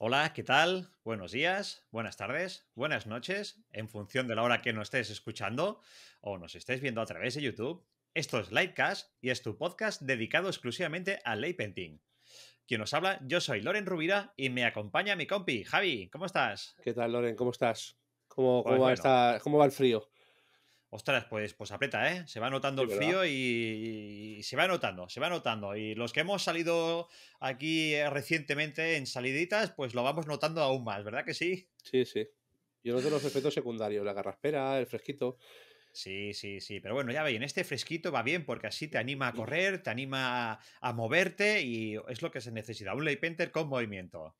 Hola, ¿qué tal? Buenos días, buenas tardes, buenas noches, en función de la hora que nos estés escuchando o nos estés viendo a través de YouTube. Esto es Lightcast y es tu podcast dedicado exclusivamente al Lightpainting. Quien os habla, yo soy Loren Rubira y me acompaña mi compi, Javi. ¿Cómo estás? ¿Qué tal, Loren? ¿Cómo estás? ¿Cómo va el frío? Ostras, pues aprieta, ¿eh? Se va notando el frío y se va notando. Y los que hemos salido aquí recientemente en saliditas, pues lo vamos notando aún más, ¿verdad que sí? Sí, sí. Yo noto los efectos secundarios, la garraspera, el fresquito. Sí. Pero bueno, ya veis, en este fresquito va bien porque así te anima a correr, te anima a moverte y es lo que se necesita, un lightpainter con movimiento.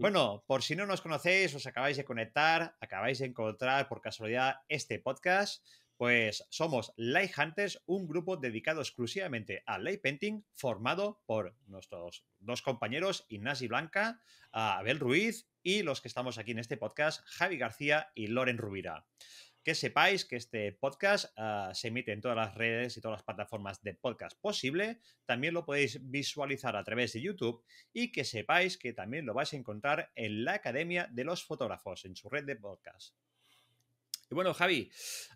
Bueno, por si no nos conocéis, os acabáis de conectar, acabáis de encontrar por casualidad este podcast, pues somos Light Hunters, un grupo dedicado exclusivamente al lightpainting formado por nuestros dos compañeros Ignasi Blanca, Abel Ruiz y los que estamos aquí en este podcast, Javi García y Loren Rubira. Que sepáis que este podcast se emite en todas las redes y todas las plataformas de podcast posible. También lo podéis visualizar a través de YouTube y que sepáis que también lo vais a encontrar en la Academia de los Fotógrafos, en su red de podcast. Y bueno, Javi,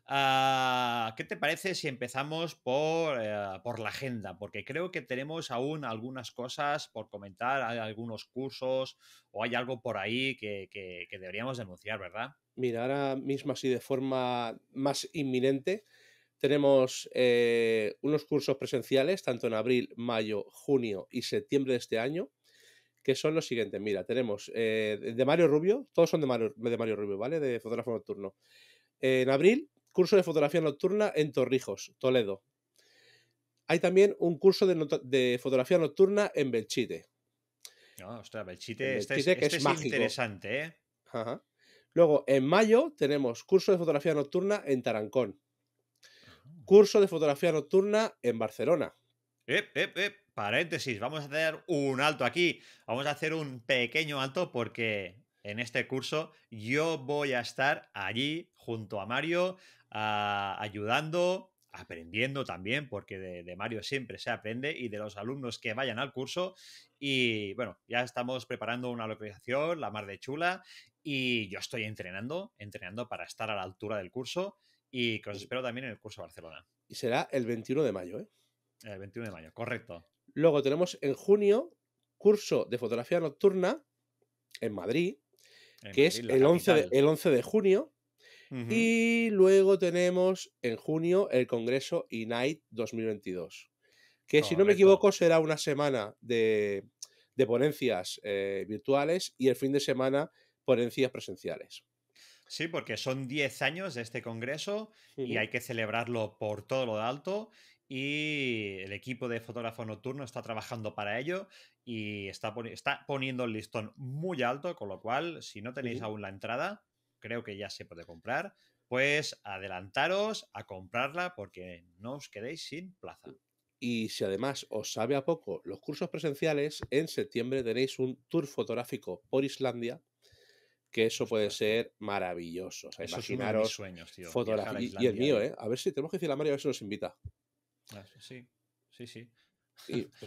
¿qué te parece si empezamos por la agenda? Porque creo que tenemos aún algunas cosas por comentar, hay algunos cursos o hay algo por ahí que deberíamos denunciar, ¿verdad? Mira, ahora mismo así de forma más inminente tenemos unos cursos presenciales tanto en abril, mayo, junio y septiembre de este año, que son los siguientes. Mira, tenemos de Mario Rubio, todos son de Mario Rubio, ¿vale? De fotógrafo nocturno. En abril, curso de fotografía nocturna en Torrijos, Toledo. Hay también un curso de fotografía nocturna en Belchite. No, ostras, Belchite, este es interesante, ¿eh? Ajá. Luego, en mayo, tenemos curso de fotografía nocturna en Tarancón. Curso de fotografía nocturna en Barcelona. Paréntesis, vamos a hacer un alto aquí. Vamos a hacer un pequeño alto porque en este curso yo voy a estar allí junto a Mario, ayudando, aprendiendo también, porque de Mario siempre se aprende y de los alumnos que vayan al curso. Y bueno, ya estamos preparando una localización, la mar de chula, y yo estoy entrenando para estar a la altura del curso y que os espero también en el curso de Barcelona. Y será el 21 de mayo, ¿eh? El 21 de mayo, correcto. Luego tenemos en junio curso de fotografía nocturna en Madrid, el 11 de junio. Uh-huh. Y luego tenemos en junio el Congreso Ignite 2022, que correcto. Si no me equivoco será una semana de ponencias virtuales y el fin de semana ponencias presenciales. Sí, porque son 10 años de este congreso. Uh-huh. Y hay que celebrarlo por todo lo alto y el equipo de fotógrafo nocturno está trabajando para ello y está poniendo el listón muy alto, con lo cual si no tenéis aún la entrada, creo que ya se puede comprar, pues adelantaros a comprarla porque no os quedéis sin plaza. Y si además os sabe a poco los cursos presenciales, en septiembre tenéis un tour fotográfico por Islandia, que eso puede ser maravilloso. O sea, eso imaginaros, es uno de mis sueños, tío. Fotografía. Y el mío, ¿eh? A ver si tenemos que decir a Mario, a ver si nos invita. Sí. Sí,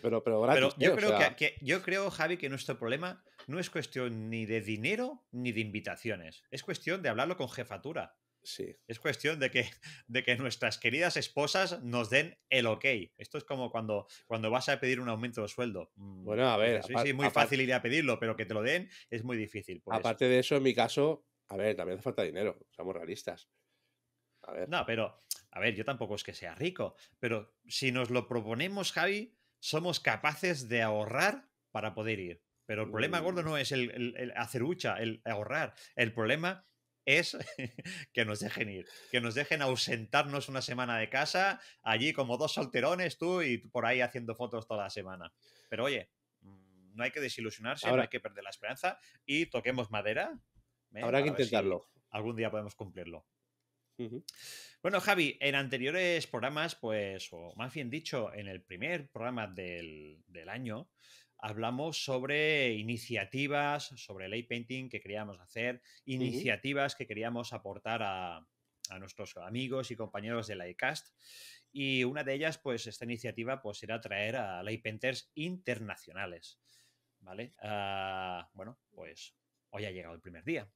pero gratis, pero yo creo que Javi, que nuestro problema no es cuestión ni de dinero ni de invitaciones, es cuestión de hablarlo con jefatura. Sí. Es cuestión de que nuestras queridas esposas nos den el ok. Esto es como cuando vas a pedir un aumento de sueldo. Bueno, a ver, fácil ir a pedirlo, pero que te lo den es muy difícil. Aparte de eso, en mi caso, a ver, también hace falta dinero, somos realistas. A ver. No, pero, a ver, yo tampoco es que sea rico, pero si nos lo proponemos, Javi, somos capaces de ahorrar para poder ir. Pero el problema gordo no es el hacer hucha, el ahorrar. El problema es que nos dejen ir, que nos dejen ausentarnos una semana de casa, allí como dos solterones tú y por ahí haciendo fotos toda la semana. Pero oye, no hay que desilusionarse, ahora, no hay que perder la esperanza y toquemos madera. Habrá que intentarlo. Si algún día podemos cumplirlo. Uh-huh. Bueno, Javi, en anteriores programas, pues, o más bien dicho, en el primer programa del año, hablamos sobre iniciativas, sobre lightpainting que queríamos hacer, iniciativas que queríamos aportar a nuestros amigos y compañeros de Lightcast. Y una de ellas, pues, esta iniciativa, pues, era traer a lightpainters internacionales. ¿vale? Bueno, pues hoy ha llegado el primer día.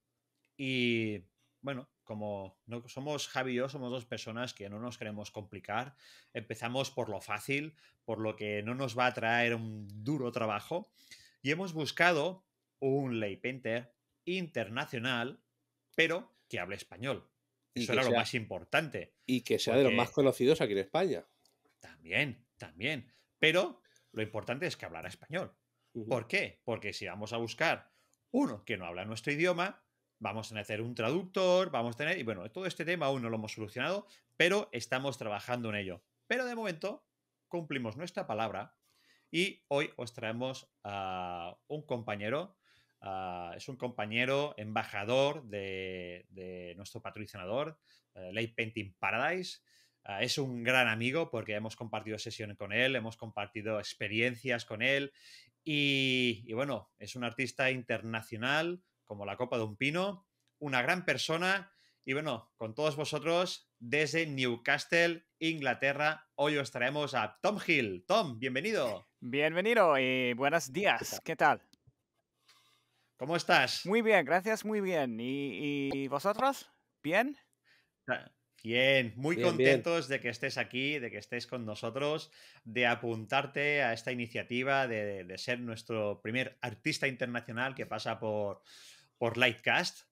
Y bueno, como no somos Javi y yo, somos dos personas que no nos queremos complicar, empezamos por lo fácil, por lo que no nos va a traer un duro trabajo, y hemos buscado un light painter internacional, pero que hable español. Eso era lo más importante. Y que sea de los más conocidos aquí en España. También, también. Pero lo importante es que hablara español. ¿Por qué? Porque si vamos a buscar uno que no habla nuestro idioma, vamos a tener que hacer un traductor, vamos a tener... Y bueno, todo este tema aún no lo hemos solucionado, pero estamos trabajando en ello. Pero de momento cumplimos nuestra palabra y hoy os traemos a un compañero. Es un compañero embajador de nuestro patrocinador, Lightpainting Paradise. Es un gran amigo porque hemos compartido sesión con él, hemos compartido experiencias con él y bueno, es un artista internacional como la copa de un pino, una gran persona y bueno, con todos vosotros desde Newcastle, Inglaterra, hoy os traemos a Tom Hill. Tom, bienvenido. Bienvenido y buenos días. ¿Qué tal? ¿Cómo estás? Muy bien, gracias, muy bien. ¿Y vosotros? ¿Bien? Bien, muy bien, contentos bien de que estés aquí, de que estés con nosotros, de apuntarte a esta iniciativa, de ser nuestro primer artista internacional que pasa por Lightcast.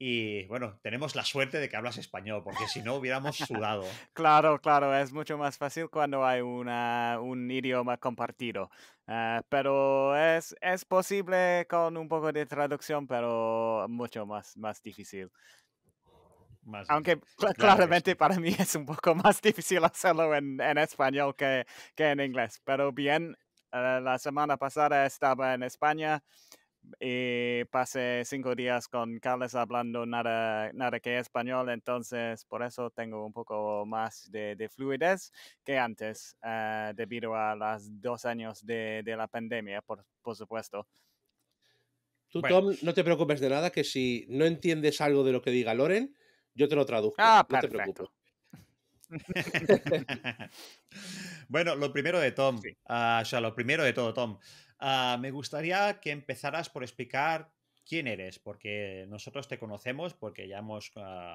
Y bueno, tenemos la suerte de que hablas español, porque si no hubiéramos sudado. Claro, claro, es mucho más fácil cuando hay un idioma compartido. Pero es posible con un poco de traducción, pero mucho más difícil. Aunque claro, claramente sí, para mí es un poco más difícil hacerlo en español que en inglés. Pero bien, la semana pasada estaba en España y pasé 5 días con Carlos hablando nada que español. Entonces, por eso tengo un poco más de fluidez que antes, debido a los 2 años de la pandemia, por supuesto. Tú, bueno, Tom, no te preocupes de nada, que si no entiendes algo de lo que diga Loren, yo te lo traduzco. Ah, no te preocupes. Bueno, lo primero de Tom, sí. Lo primero de todo, Tom, me gustaría que empezaras por explicar quién eres, porque nosotros te conocemos, porque ya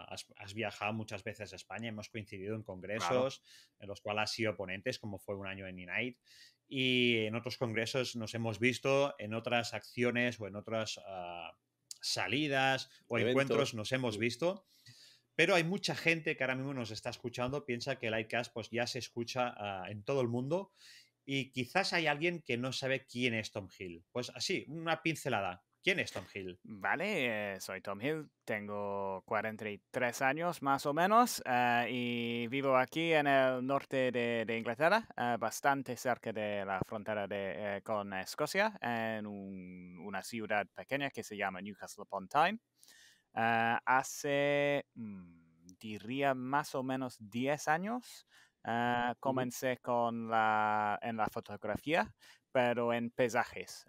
has viajado muchas veces a España, hemos coincidido en congresos, claro, en los cuales has sido ponentes, como fue un año en Ignite, y en otros congresos nos hemos visto, en otras acciones o en otras salidas o eventos, encuentros nos hemos visto. Pero hay mucha gente que ahora mismo nos está escuchando, piensa que Lightcast pues ya se escucha en todo el mundo y quizás hay alguien que no sabe quién es Tom Hill. Pues así, una pincelada. ¿Quién es Tom Hill? Vale, soy Tom Hill, tengo 43 años más o menos y vivo aquí en el norte de Inglaterra, bastante cerca de la frontera con Escocia, en una ciudad pequeña que se llama Newcastle upon Tyne. Hace, diría, más o menos 10 años comencé en la fotografía, pero en paisajes.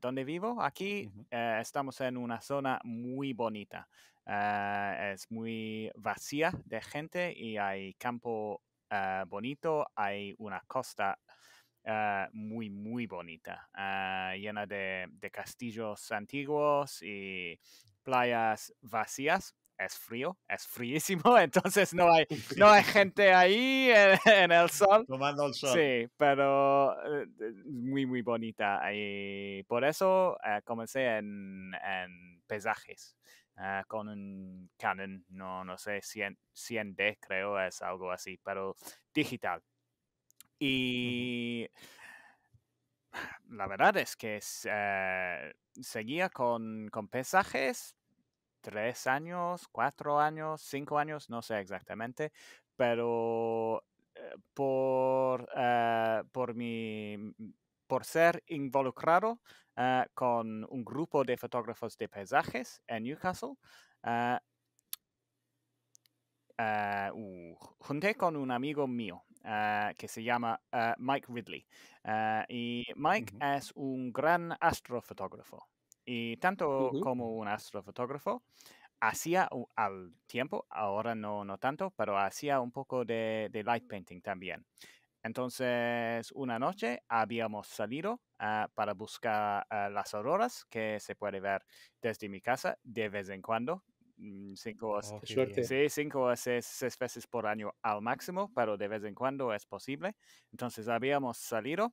Donde vivo, aquí, estamos en una zona muy bonita. Es muy vacía de gente y hay campo bonito, hay una costa muy, muy bonita, llena de castillos antiguos y playas vacías. Es frío, es fríísimo, entonces no hay gente ahí en el sol. Tomando el sol. Sí, pero muy, muy bonita. Y por eso comencé en paisajes con un Canon, no sé, 100D creo, es algo así, pero digital. Y la verdad es que seguía con paisajes 3 años, 4 años, 5 años, no sé exactamente, pero por ser involucrado con un grupo de fotógrafos de paisajes en Newcastle, junté con un amigo mío que se llama Mike Ridley, y Mike es un gran astrofotógrafo. Y tanto como un astrofotógrafo, hacía al tiempo, ahora no tanto, pero hacía un poco de light painting también. Entonces, una noche habíamos salido para buscar las auroras, que se puede ver desde mi casa de vez en cuando, 5 o 6 veces por año al máximo, pero de vez en cuando es posible. Entonces, habíamos salido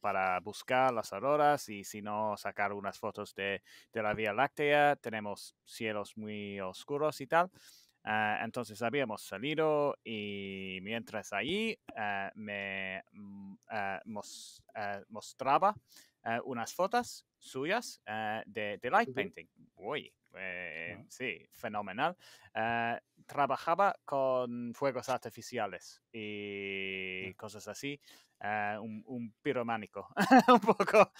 para buscar las auroras y, si no, sacar unas fotos de la Vía Láctea. Tenemos cielos muy oscuros y tal. Entonces habíamos salido, y mientras allí me mostraba unas fotos suyas de light painting. Uy, sí, fenomenal. Trabajaba con fuegos artificiales y cosas así. Un pirománico, un poco.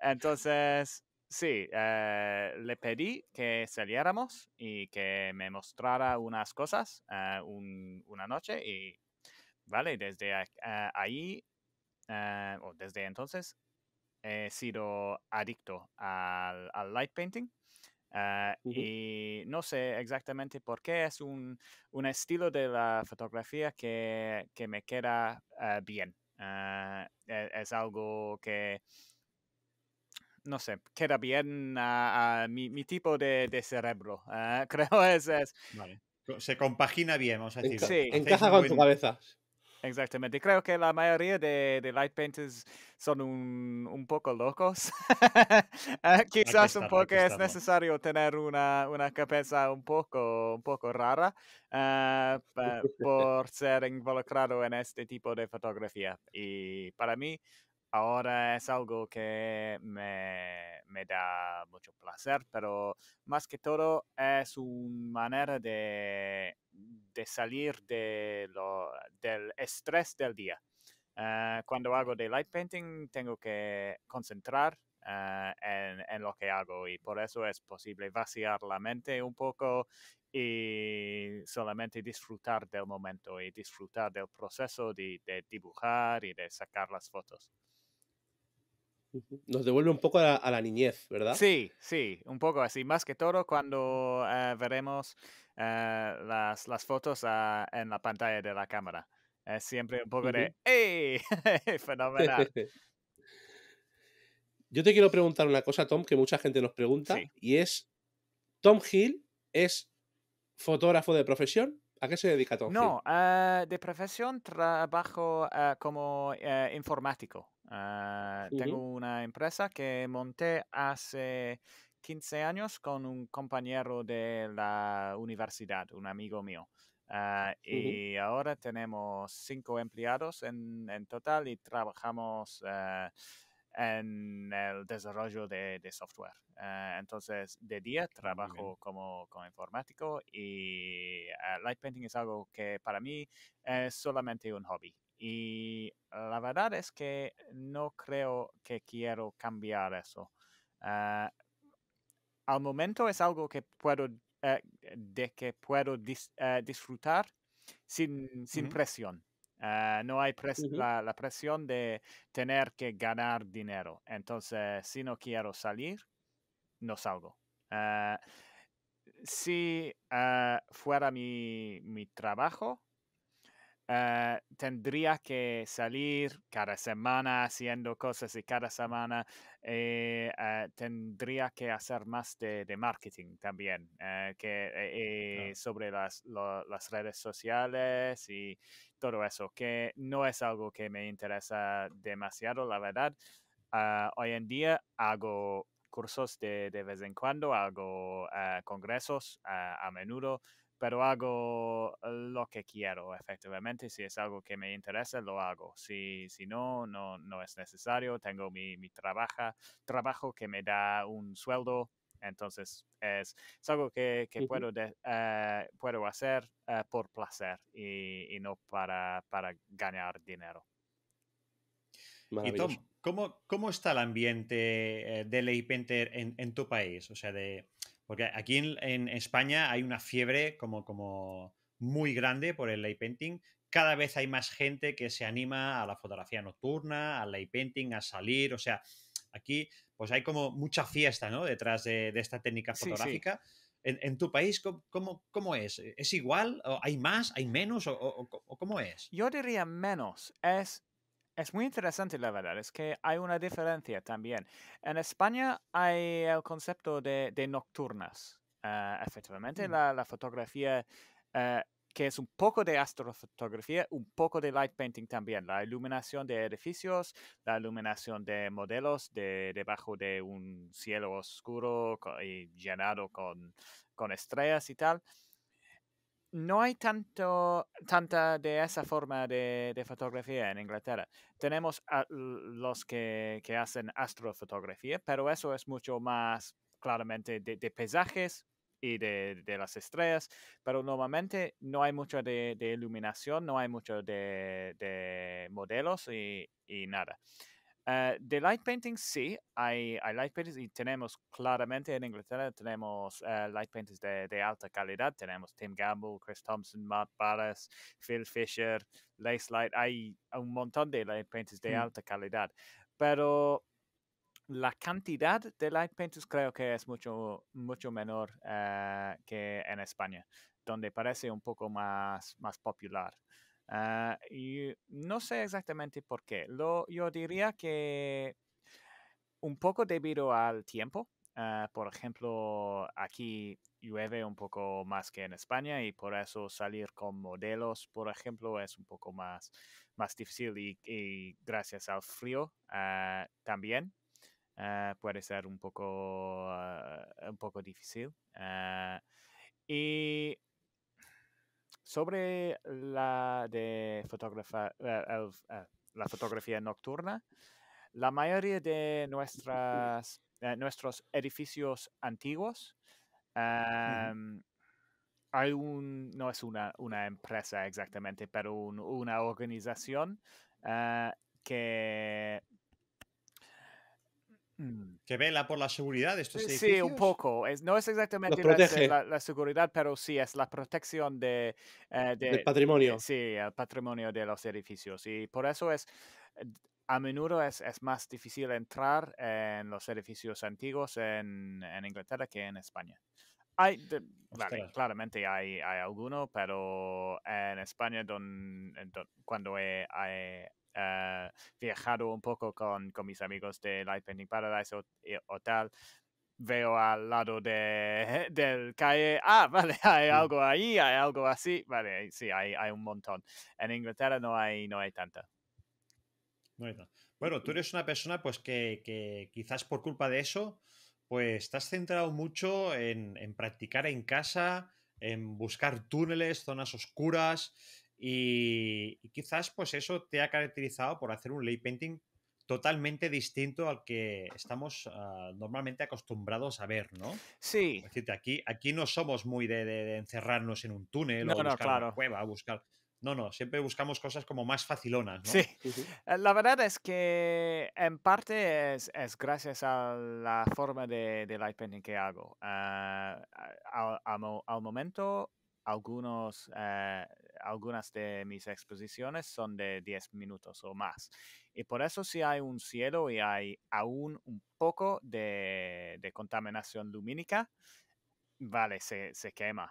Entonces... sí, le pedí que saliéramos y que me mostrara unas cosas una noche, y vale, desde ahí, o desde entonces, he sido adicto al light painting. Y no sé exactamente por qué, es un estilo de la fotografía que me queda bien. Es algo que... no sé, queda bien a mi tipo de cerebro. Creo es... Vale. Se compagina bien, vamos a decir. Sí, encaja con tu cabeza. Exactamente. Creo que la mayoría de light painters son un poco locos. Quizás un poco es necesario tener una cabeza un poco rara por ser involucrado en este tipo de fotografía. Y para mí, ahora es algo que me da mucho placer, pero más que todo es una manera de salir del estrés del día. Cuando hago de light painting, tengo que concentrar en lo que hago, y por eso es posible vaciar la mente un poco y solamente disfrutar del momento y disfrutar del proceso de dibujar y de sacar las fotos. Nos devuelve un poco a la niñez, ¿verdad? Sí, sí, un poco así. Más que todo cuando veremos las fotos en la pantalla de la cámara. Es siempre un poco de ¡ey! Fenomenal. Yo te quiero preguntar una cosa, Tom, que mucha gente nos pregunta, sí. Y es, ¿Tom Hill es fotógrafo de profesión? ¿A qué se dedica Tom Hill? No, de profesión trabajo como informático. Tengo una empresa que monté hace 15 años con un compañero de la universidad, un amigo mío. Y ahora tenemos 5 empleados en total, y trabajamos en el desarrollo de software. Entonces, de día trabajo como informático, y light painting es algo que para mí es solamente un hobby. Y la verdad es que no creo que quiero cambiar eso. Al momento es algo que puedo, disfrutar sin presión. No hay la presión de tener que ganar dinero. Entonces, si no quiero salir, no salgo. Si fuera mi trabajo, tendría que salir cada semana haciendo cosas, y cada semana tendría que hacer más de marketing también, sobre las redes sociales y todo eso, que no es algo que me interesa demasiado, la verdad. Hoy en día hago cursos de vez en cuando, hago congresos a menudo, pero hago lo que quiero, efectivamente. Si es algo que me interesa, lo hago. Si no es necesario. Tengo mi trabajo que me da un sueldo. Entonces, es algo que puedo hacer por placer y no para ganar dinero. Y Tom, ¿cómo está el ambiente de Light Painter en tu país? O sea, porque aquí en España hay una fiebre como muy grande por el light painting. Cada vez hay más gente que se anima a la fotografía nocturna, al light painting, a salir. O sea, aquí pues hay como mucha fiesta, ¿no?, detrás de esta técnica fotográfica. Sí, sí. en tu país, ¿cómo es? ¿Es igual? ¿O hay más? ¿Hay menos? ¿O cómo es? Yo diría menos. Es muy interesante, la verdad, es que hay una diferencia también. En España hay el concepto de nocturnas, efectivamente. La fotografía, que es un poco de astrofotografía, un poco de light painting también. La iluminación de edificios, la iluminación de modelos debajo de un cielo oscuro y llenado con estrellas y tal. No hay tanta de esa forma de fotografía en Inglaterra. Tenemos a los que hacen astrofotografía, pero eso es mucho más claramente de paisajes y de las estrellas, pero normalmente no hay mucho de iluminación, no hay mucho de modelos y nada. De light painting sí, hay light painters, y tenemos claramente en Inglaterra tenemos light painters de alta calidad. Tenemos Tim Gamble, Chris Thompson, Mark Ballas, Phil Fisher, Lace Light. Hay un montón de light painters de alta calidad, pero la cantidad de light painters creo que es mucho menor que en España, donde parece un poco más popular. Y no sé exactamente por qué. Yo diría que un poco debido al tiempo. Por ejemplo, aquí llueve un poco más que en España, y por eso salir con modelos, por ejemplo, es un poco más difícil, y gracias al frío también puede ser un poco difícil. Y sobre la fotografía nocturna, la mayoría de nuestros edificios antiguos, hay no es una empresa exactamente, pero una organización que vela por la seguridad de estos edificios. Sí, un poco. No es exactamente la seguridad, pero sí es la protección del patrimonio. Sí, el patrimonio de los edificios. Y por eso a menudo es más difícil entrar en los edificios antiguos en Inglaterra que en España. Vale, claramente hay alguno, pero en España, cuando hay viajado un poco con mis amigos de Lightpainting Paradise o tal, veo al lado del calle, vale, hay algo ahí, hay algo así, vale, sí, hay un montón. En Inglaterra no hay tanta. Bueno, tú eres una persona pues que quizás por culpa de eso, pues estás centrado mucho en practicar en casa, en buscar túneles, zonas oscuras. Y quizás pues eso te ha caracterizado por hacer un light painting totalmente distinto al que estamos normalmente acostumbrados a ver, ¿no? Sí. Es decir, aquí no somos muy de encerrarnos en un túnel o buscar una cueva, No, siempre buscamos cosas como más facilonas, ¿no? Sí. La verdad es que en parte es gracias a la forma de light painting que hago. Al momento, algunas de mis exposiciones son de 10 minutos o más. Y por eso sí hay un cielo y hay aún un poco de contaminación lumínica. Vale, se quema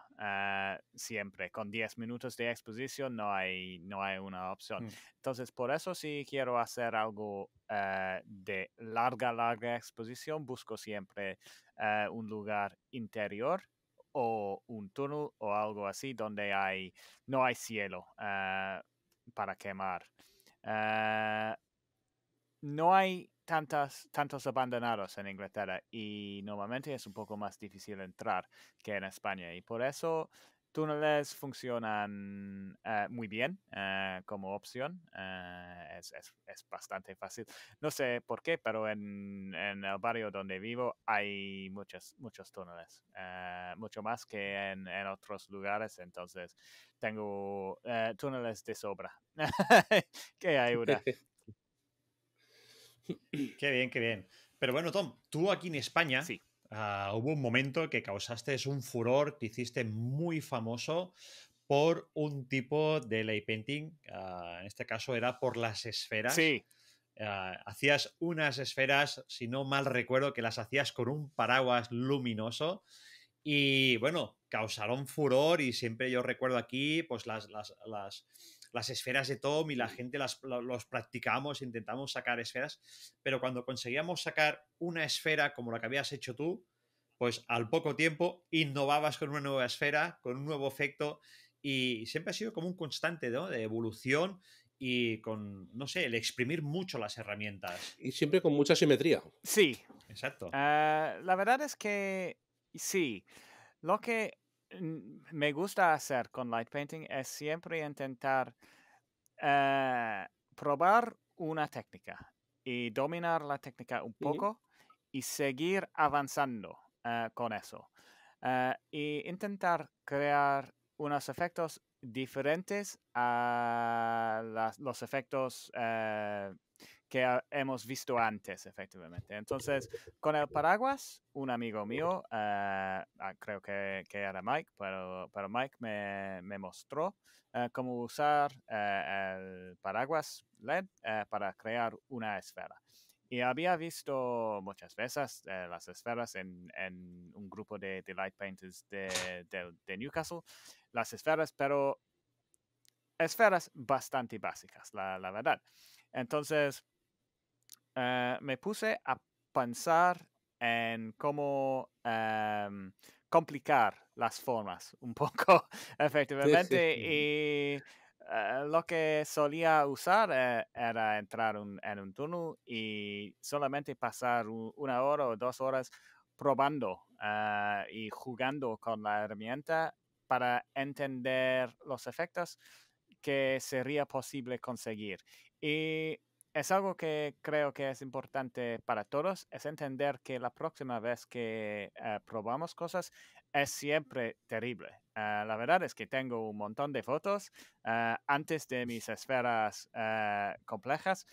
siempre. Con 10 minutos de exposición no hay una opción. Entonces, por eso sí quiero hacer algo de larga exposición. Busco siempre un lugar interior, o un túnel o algo así donde no hay cielo para quemar. No hay tantos abandonados en Inglaterra, y normalmente es un poco más difícil entrar que en España, y por eso túneles funcionan muy bien como opción. Es bastante fácil. No sé por qué, pero en el barrio donde vivo hay muchos túneles, mucho más que en otros lugares. Entonces tengo túneles de sobra. ¡Qué ayuda! Qué bien. Pero bueno, Tom, tú aquí en España... Sí. Hubo un momento que causaste un furor, te hiciste muy famoso por un tipo de light painting, en este caso era por las esferas. Sí. Hacías unas esferas, si no mal recuerdo, que las hacías con un paraguas luminoso y bueno, causaron furor y siempre yo recuerdo aquí pues las esferas de Tom y la gente los practicamos, intentamos sacar esferas, pero cuando conseguíamos sacar una esfera como la que habías hecho tú, pues al poco tiempo innovabas con una nueva esfera, con un nuevo efecto, y siempre ha sido como un constante, ¿no?, de evolución y con, no sé, el exprimir mucho las herramientas. Y siempre con mucha simetría. Sí. Exacto. La verdad es que sí. Lo que me gusta hacer con light painting es siempre intentar probar una técnica y dominar la técnica un poco y seguir avanzando con eso. Y intentar crear unos efectos diferentes a los efectos que hemos visto antes, efectivamente. Entonces, con el paraguas, un amigo mío, creo que era Mike, pero Mike me mostró cómo usar el paraguas LED para crear una esfera. Y había visto muchas veces las esferas en un grupo de light painters de Newcastle, las esferas, pero esferas bastante básicas, la verdad. Entonces, me puse a pensar en cómo complicar las formas un poco, efectivamente, y lo que solía usar era entrar en un túnel y solamente pasar una hora o 2 horas probando y jugando con la herramienta para entender los efectos que sería posible conseguir. Y es algo que creo que es importante para todos, es entender que la próxima vez que probamos cosas es siempre terrible. La verdad es que tengo un montón de fotos antes de mis esferas complejas.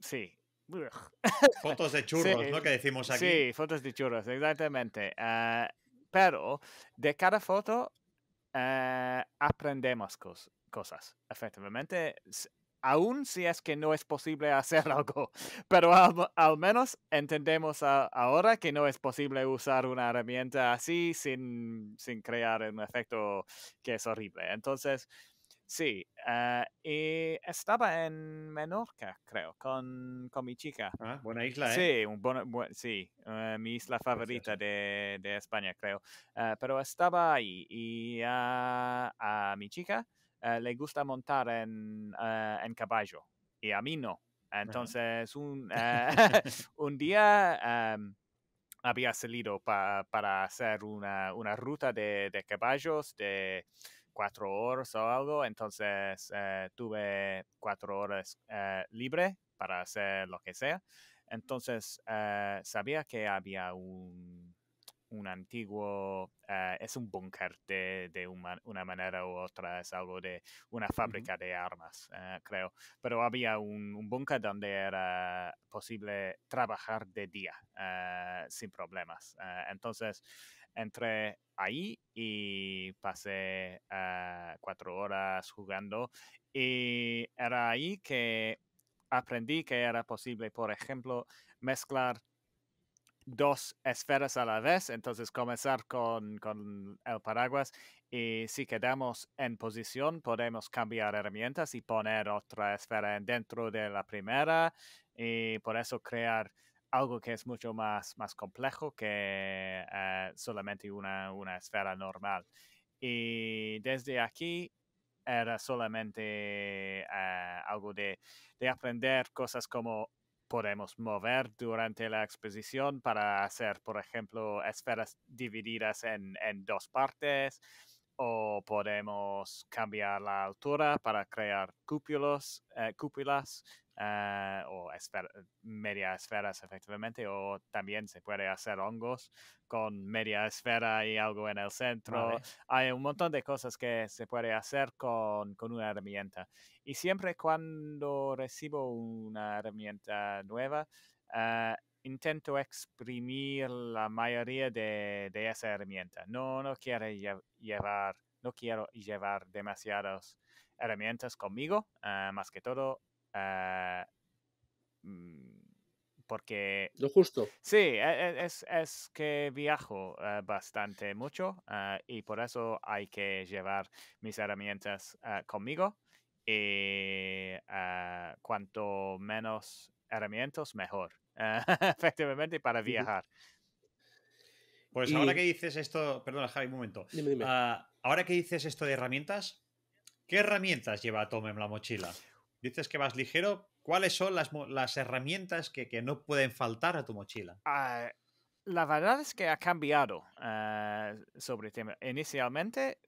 Sí. Fotos de churros, sí, ¿no? Que decimos aquí. Sí, fotos de churros, exactamente. Pero de cada foto aprendemos cosas, efectivamente. Aún si es que no es posible hacer algo, pero al menos entendemos ahora que no es posible usar una herramienta así sin crear un efecto que es horrible. Entonces, sí, y estaba en Menorca, creo, con mi chica. Ah, buena isla, ¿eh? Sí, mi isla favorita de España, creo. Pero estaba ahí y a mi chica le gusta montar en caballo y a mí no. Entonces, un día había salido para hacer una ruta de caballos de 4 horas o algo. Entonces, tuve 4 horas libre para hacer lo que sea. Entonces, sabía que había un antiguo, es un búnker de una manera u otra, es algo de una fábrica de armas, creo. Pero había un búnker donde era posible trabajar de día sin problemas. Entonces, entré ahí y pasé 4 horas jugando. Y era ahí que aprendí que era posible, por ejemplo, mezclar 2 esferas a la vez, entonces comenzar con el paraguas y si quedamos en posición podemos cambiar herramientas y poner otra esfera dentro de la primera y por eso crear algo que es mucho más complejo que solamente una esfera normal. Y desde aquí era solamente algo de aprender cosas como podemos mover durante la exposición para hacer, por ejemplo, esferas divididas en 2 partes, o podemos cambiar la altura para crear cúpulas o media esferas, efectivamente, o también se puede hacer hongos con media esfera y algo en el centro. Vale. Hay un montón de cosas que se puede hacer con una herramienta. Y siempre cuando recibo una herramienta nueva, intento exprimir la mayoría de esa herramienta. No quiero llevar demasiadas herramientas conmigo, más que todo porque... Lo justo. Sí, es que viajo bastante mucho y por eso hay que llevar mis herramientas conmigo, y cuanto menos herramientas, mejor, efectivamente, para viajar. Pues y... ahora que dices esto... Perdona, Javi, un momento. Dime. Ahora que dices esto de herramientas, ¿qué herramientas lleva Tom en la mochila? Dices que vas ligero. ¿Cuáles son las herramientas que no pueden faltar a tu mochila? La verdad es que ha cambiado sobre el tema. Inicialmente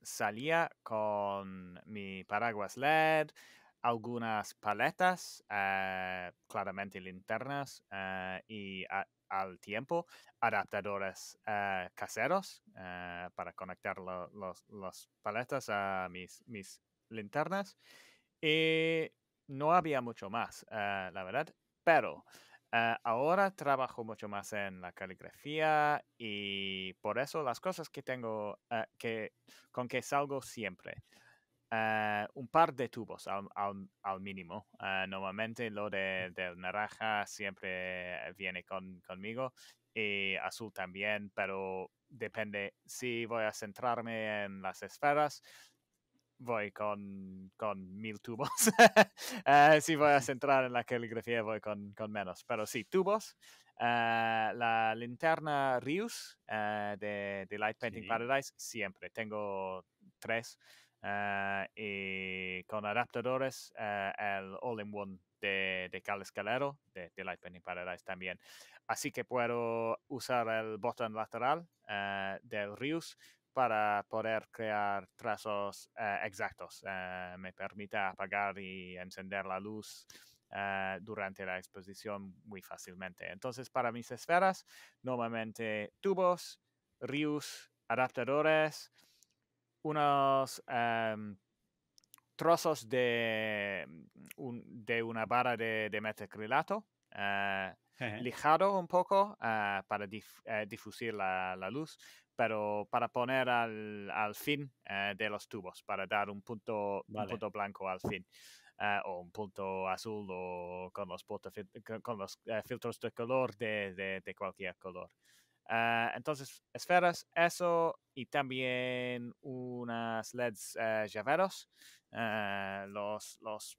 salía con mi paraguas LED, algunas paletas, claramente linternas, y al tiempo adaptadores caseros para conectar las paletas a mis linternas. Y no había mucho más, la verdad, pero ahora trabajo mucho más en la caligrafía, y por eso las cosas que tengo, con que salgo siempre, un par de tubos al mínimo. Normalmente lo de naranja siempre viene conmigo, y azul también, pero depende. Si voy a centrarme en las esferas, voy con 1000 tubos. Si voy a centrar en la caligrafía, voy con menos. Pero sí, tubos. La linterna Rius de Lightpainting Paradise, siempre. Tengo 3. Y con adaptadores, el All-in-One de Carlos Calero, de Lightpainting Paradise también. Así que puedo usar el botón lateral del Rius para poder crear trazos exactos. Me permite apagar y encender la luz durante la exposición muy fácilmente. Entonces, para mis esferas, normalmente tubos, ríos, adaptadores, unos trozos de una barra de metacrilato, lijado un poco para difusir la luz, pero para poner al fin de los tubos, para dar un punto blanco al fin, o un punto azul, o con los filtros de color de cualquier color. Entonces, esferas, eso, y también unas LEDs llaveros, los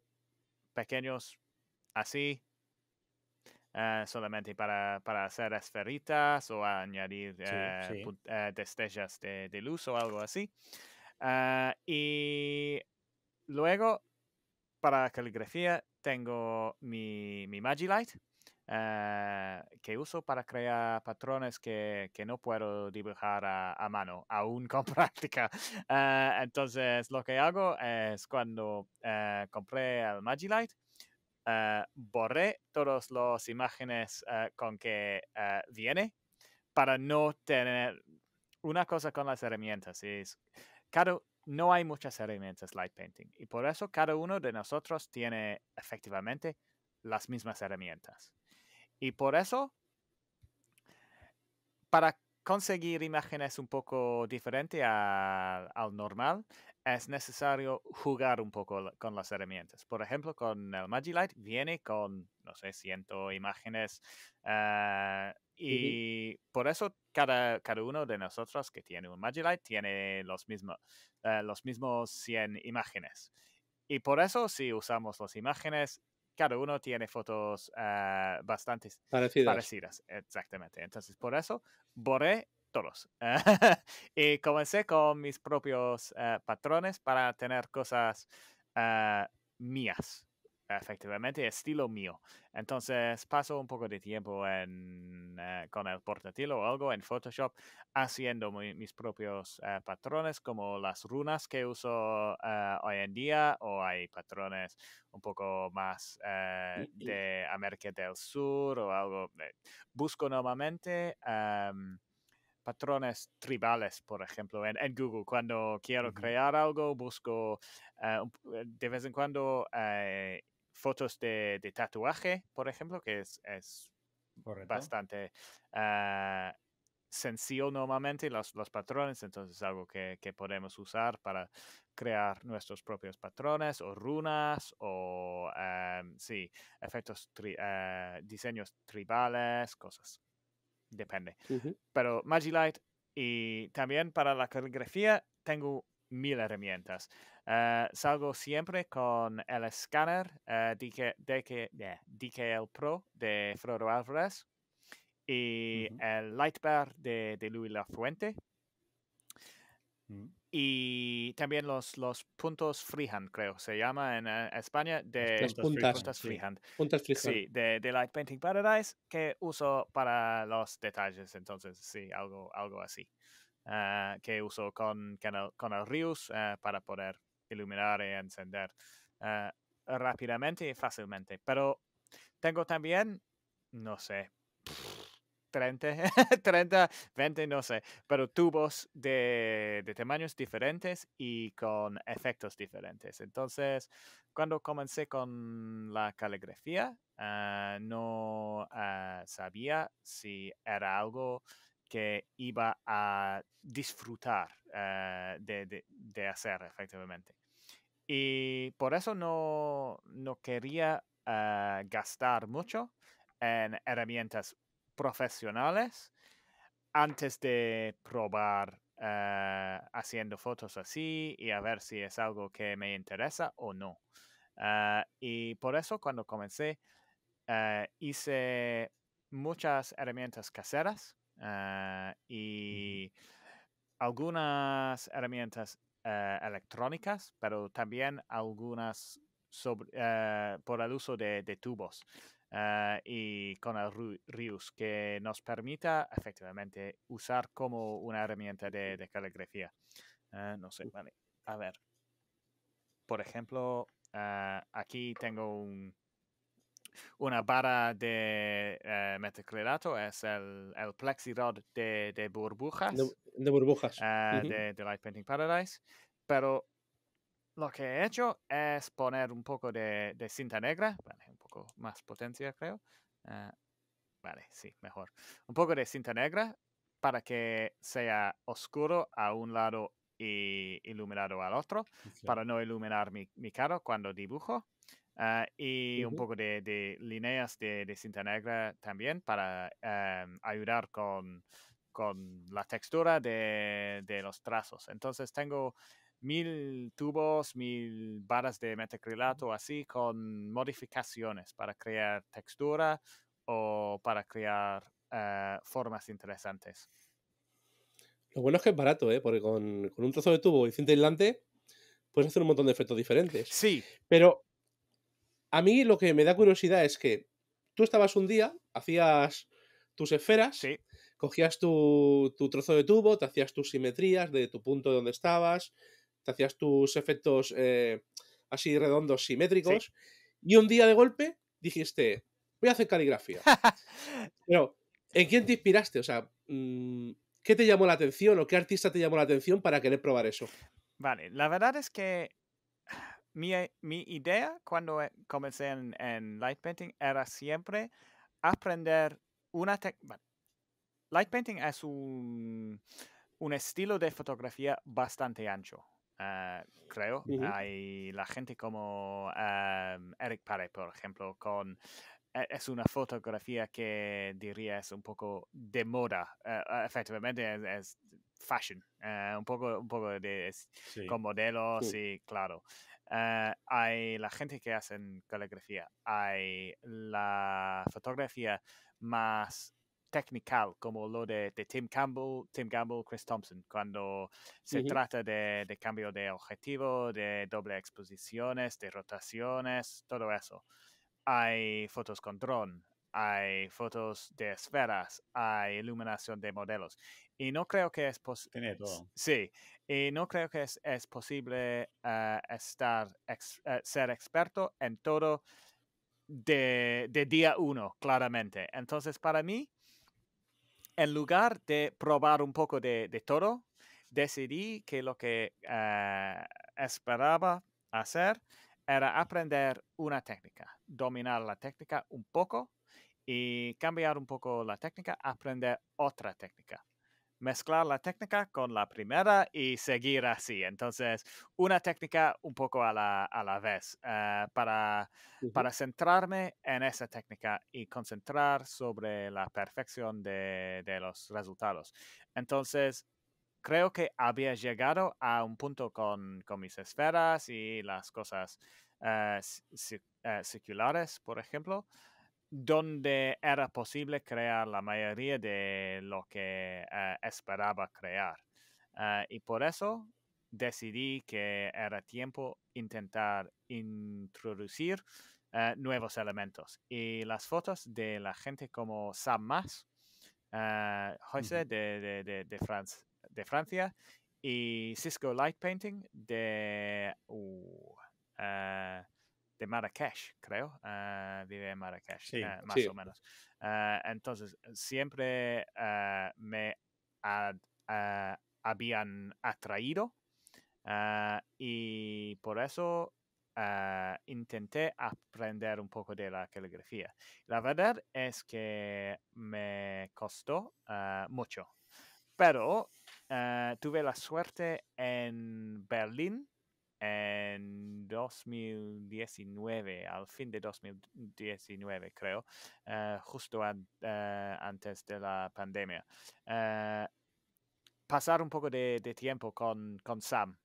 pequeños así, solamente para hacer esferitas o añadir destellos de luz o algo así. Y luego, para caligrafía, tengo mi Magilite, que uso para crear patrones que no puedo dibujar a mano, aún con práctica. Entonces, lo que hago es, cuando compré el Magilite, borré todas las imágenes con que viene, para no tener una cosa con las herramientas. No hay muchas herramientas light painting, y por eso cada uno de nosotros tiene efectivamente las mismas herramientas. Y por eso, para conseguir imágenes un poco diferentes al normal, es necesario jugar un poco con las herramientas. Por ejemplo, con el Magilite viene con, no sé, 100 imágenes. Y por eso cada uno de nosotros que tiene un Magilite tiene los mismos 100 imágenes. Y por eso, si usamos las imágenes, cada uno tiene fotos bastante parecidas. Exactamente. Entonces, por eso, borré todos. Y comencé con mis propios patrones para tener cosas mías, efectivamente, estilo mío. Entonces, paso un poco de tiempo con el portátil o algo en Photoshop, haciendo mis propios patrones, como las runas que uso hoy en día, o hay patrones un poco más de América del Sur o algo. Busco normalmente patrones tribales, por ejemplo, en Google. Cuando quiero crear algo, busco de vez en cuando fotos de tatuaje, por ejemplo, que es bastante sencillo normalmente los patrones, entonces es algo que podemos usar para crear nuestros propios patrones o runas o sí, efectos, diseños tribales, cosas. Depende. Uh-huh. Pero Magilite y también para la caligrafía tengo 1000 herramientas. Salgo siempre con el escáner DKL Pro de Frodo Álvarez y uh-huh. el Lightbar de Luis Lafuente uh-huh. y también los puntos freehand, creo se llama en España, de las puntas freehand, sí. Puntas freehand. Sí, de Lightpainting Paradise, que uso para los detalles, entonces sí, algo así que uso con el Rius para poder iluminar y encender rápidamente y fácilmente. Pero tengo también, no sé, 20, no sé, pero tubos de tamaños diferentes y con efectos diferentes. Entonces, cuando comencé con la caligrafía, no sabía si era algo que iba a disfrutar de hacer, efectivamente. Y por eso no quería gastar mucho en herramientas profesionales antes de probar haciendo fotos así y a ver si es algo que me interesa o no. Y por eso cuando comencé hice muchas herramientas caseras y algunas herramientas electrónicas, pero también algunas por el uso de tubos. Y con el Rius, que nos permita efectivamente usar como una herramienta de caligrafía. No sé, vale. A ver. Por ejemplo, aquí tengo una barra de metaclarato, es el plexirod de burbujas. De burbujas. Uh-huh. de Lightpainting Paradise. Pero lo que he hecho es poner un poco de cinta negra, vale, un poco más potencia, creo. Vale, sí, mejor. Un poco de cinta negra para que sea oscuro a un lado y iluminado al otro, sí. Para no iluminar mi cara cuando dibujo. Y uh-huh. un poco de líneas de cinta negra también para ayudar con la textura de los trazos. Entonces tengo 1000 tubos, 1000 barras de metacrilato, así, con modificaciones para crear textura o para crear formas interesantes. Lo bueno es que es barato, ¿eh? Porque con un trozo de tubo y cinta aislante puedes hacer un montón de efectos diferentes. Sí. Pero a mí lo que me da curiosidad es que tú estabas un día, hacías tus esferas, sí. Cogías tu trozo de tubo, te hacías tus simetrías de tu punto de donde estabas, te hacías tus efectos así redondos, simétricos, sí. Y un día de golpe dijiste, voy a hacer caligrafía. Pero, ¿en quién te inspiraste? O sea, ¿qué te llamó la atención o qué artista te llamó la atención para querer probar eso? Vale, la verdad es que mi idea cuando comencé en Lightpainting era siempre aprender una técnica. Lightpainting es un estilo de fotografía bastante ancho. Creo. Uh-huh. Hay la gente como Eric Paré, por ejemplo, es una fotografía que diría es un poco de moda. Efectivamente es fashion. Un poco de, sí. Con modelos sí. Y claro. Hay la gente que hacen caligrafía. Hay la fotografía más technical, como lo de Tim Gamble, Chris Thompson, cuando se uh-huh. trata de cambio de objetivo, de doble exposiciones, de rotaciones, todo eso. Hay fotos con dron, hay fotos de esferas, hay iluminación de modelos. Y no creo que es posible. Sí, y no creo que es posible ser experto en todo de día uno, claramente. Entonces, para mí, en lugar de probar un poco de todo, decidí que lo que esperaba hacer era aprender una técnica, dominar la técnica un poco y cambiar un poco la técnica, aprender otra técnica. mezclar la técnica con la primera y seguir así. Entonces, una técnica un poco a la vez para centrarme en esa técnica y concentrar sobre la perfección de los resultados. Entonces, creo que había llegado a un punto con mis esferas y las cosas circulares, por ejemplo, donde era posible crear la mayoría de lo que esperaba crear. Y por eso decidí que era tiempo intentar introducir nuevos elementos. Y las fotos de la gente como Sam Mas, José de Francia, y Cisco Lightpainting de Marrakech, creo. Vive en Marrakech, sí, más sí. o menos. Entonces, siempre me habían atraído y por eso intenté aprender un poco de la caligrafía. La verdad es que me costó mucho, pero tuve la suerte en Berlín en 2019, al fin de 2019 creo, justo antes de la pandemia, pasar un poco de tiempo con Sam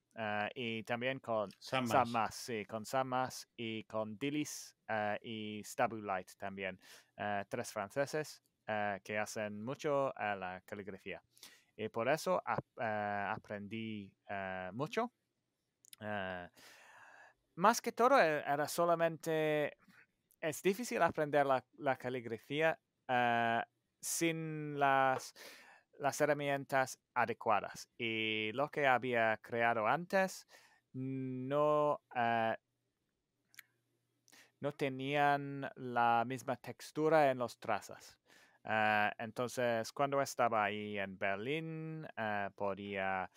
y también con Sam Mas, sí, con Sam Mas y con Dillis y Stabulite también, tres franceses que hacen mucho la caligrafía, y por eso aprendí mucho. Más que todo era solamente, es difícil aprender la caligrafía sin las herramientas adecuadas, y lo que había creado antes no tenían la misma textura en los trazos. Entonces, cuando estaba ahí en Berlín podía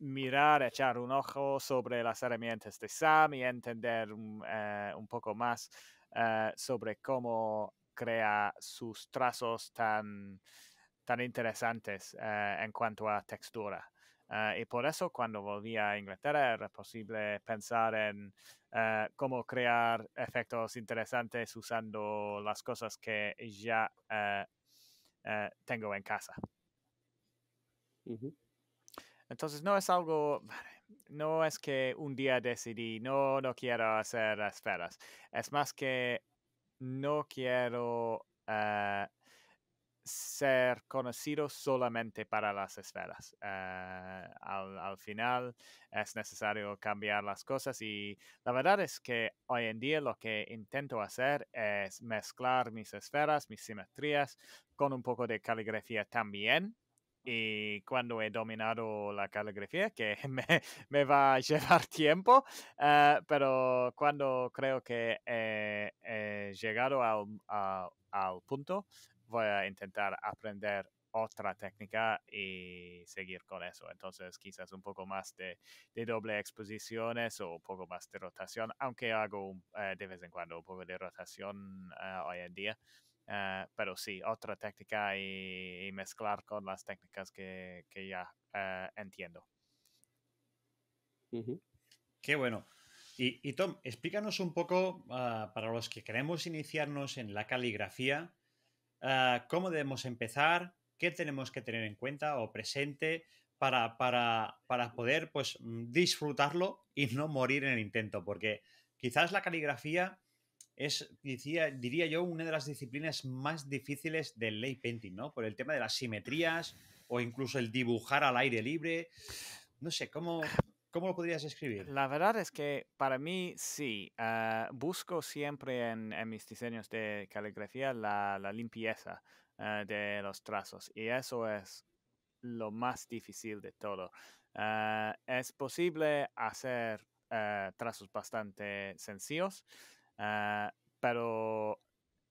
mirar, echar un ojo sobre las herramientas de Sam y entender un poco más sobre cómo crea sus trazos tan interesantes en cuanto a textura. Y por eso, cuando volví a Inglaterra, era posible pensar en cómo crear efectos interesantes usando las cosas que ya tengo en casa. Entonces, no es que un día decidí, no quiero hacer esferas. Es más que no quiero ser conocido solamente para las esferas. Al final es necesario cambiar las cosas, y la verdad es que hoy en día lo que intento hacer es mezclar mis esferas, mis simetrías, con un poco de caligrafía también. Y cuando he dominado la caligrafía, que me va a llevar tiempo, pero cuando creo que he llegado al punto, voy a intentar aprender otra técnica y seguir con eso. Entonces, quizás un poco más de doble exposiciones o un poco más de rotación, aunque hago de vez en cuando un poco de rotación hoy en día. Pero sí, otra técnica y mezclar con las técnicas que ya entiendo. Qué bueno. Y Tom, explícanos un poco, para los que queremos iniciarnos en la caligrafía, cómo debemos empezar, qué tenemos que tener en cuenta o presente para poder, pues, disfrutarlo y no morir en el intento, porque quizás la caligrafía es, diría yo, una de las disciplinas más difíciles del light painting, ¿no? Por el tema de las simetrías o incluso el dibujar al aire libre. No sé, ¿cómo lo podrías escribir? La verdad es que para mí sí. Busco siempre en mis diseños de caligrafía la limpieza de los trazos, y eso es lo más difícil de todo. Es posible hacer trazos bastante sencillos, pero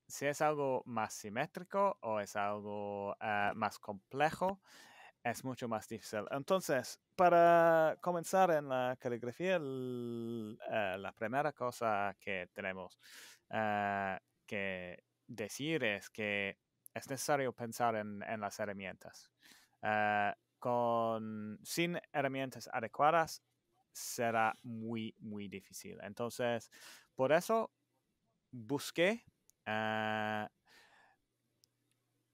si es algo más simétrico o es algo más complejo, es mucho más difícil. Entonces, para comenzar en la caligrafía, la primera cosa que tenemos que decir es que es necesario pensar en las herramientas. Sin herramientas adecuadas será muy, muy difícil. Entonces, por eso busqué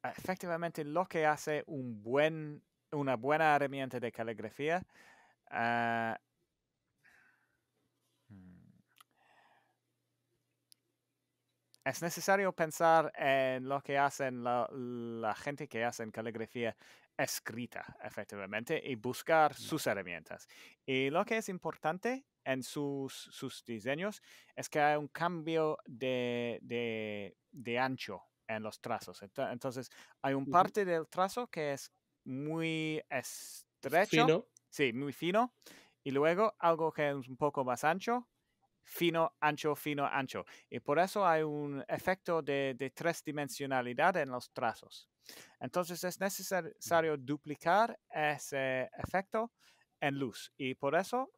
efectivamente lo que hace una buena herramienta de caligrafía. Es necesario pensar en lo que hacen la gente que hacen caligrafía escrita, efectivamente, y buscar sus herramientas. Y lo que es importante en sus diseños es que hay un cambio de ancho en los trazos. Entonces, hay una parte del trazo que es muy estrecho, fino. Sí, muy fino, y luego algo que es un poco más ancho. Fino, ancho, fino, ancho. Y por eso hay un efecto de tres dimensionalidad en los trazos. Entonces es necesario duplicar ese efecto en luz. Y por eso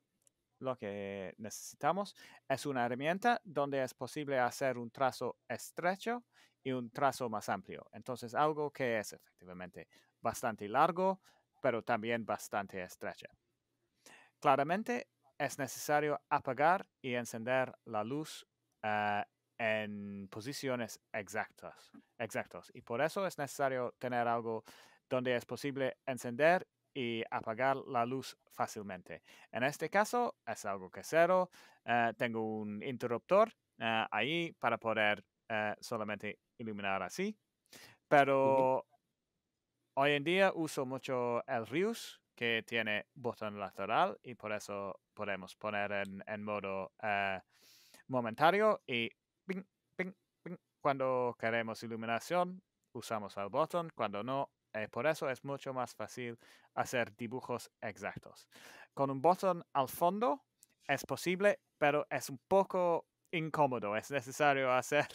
lo que necesitamos es una herramienta donde es posible hacer un trazo estrecho y un trazo más amplio. Entonces algo que es efectivamente bastante largo, pero también bastante estrecho. Claramente, es necesario apagar y encender la luz en posiciones exactas. Y por eso es necesario tener algo donde es posible encender y apagar la luz fácilmente. En este caso es algo casero. Tengo un interruptor ahí para poder solamente iluminar así. Pero hoy en día uso mucho el Rius, que tiene botón lateral, y por eso podemos poner en modo momentáneo y ping, ping, ping. Cuando queremos iluminación usamos el botón, cuando no, por eso es mucho más fácil hacer dibujos exactos. Con un botón al fondo es posible, pero es un poco incómodo. Es necesario hacer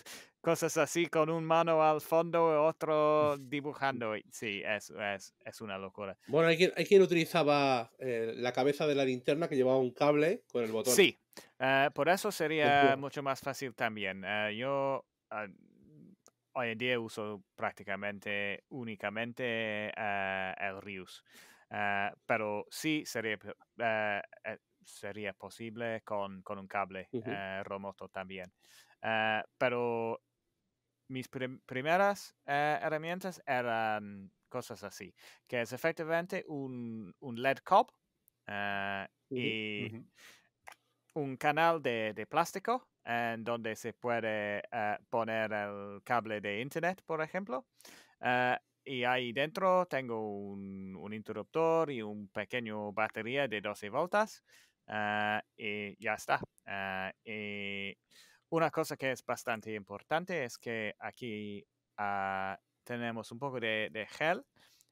cosas así con un mano al fondo y otro dibujando. Sí, es una locura. Bueno, hay quien utilizaba la cabeza de la linterna que llevaba un cable con el botón. Sí, por eso sería mucho más fácil también. Yo hoy en día uso prácticamente únicamente el Rius. Pero sí sería posible con un cable remoto también. Pero mis primeras herramientas eran cosas así, que es efectivamente un LED cob y un canal de plástico en donde se puede poner el cable de internet, por ejemplo. Y ahí dentro tengo un interruptor y un pequeño batería de 12 voltas y ya está. Y una cosa que es bastante importante es que aquí tenemos un poco de gel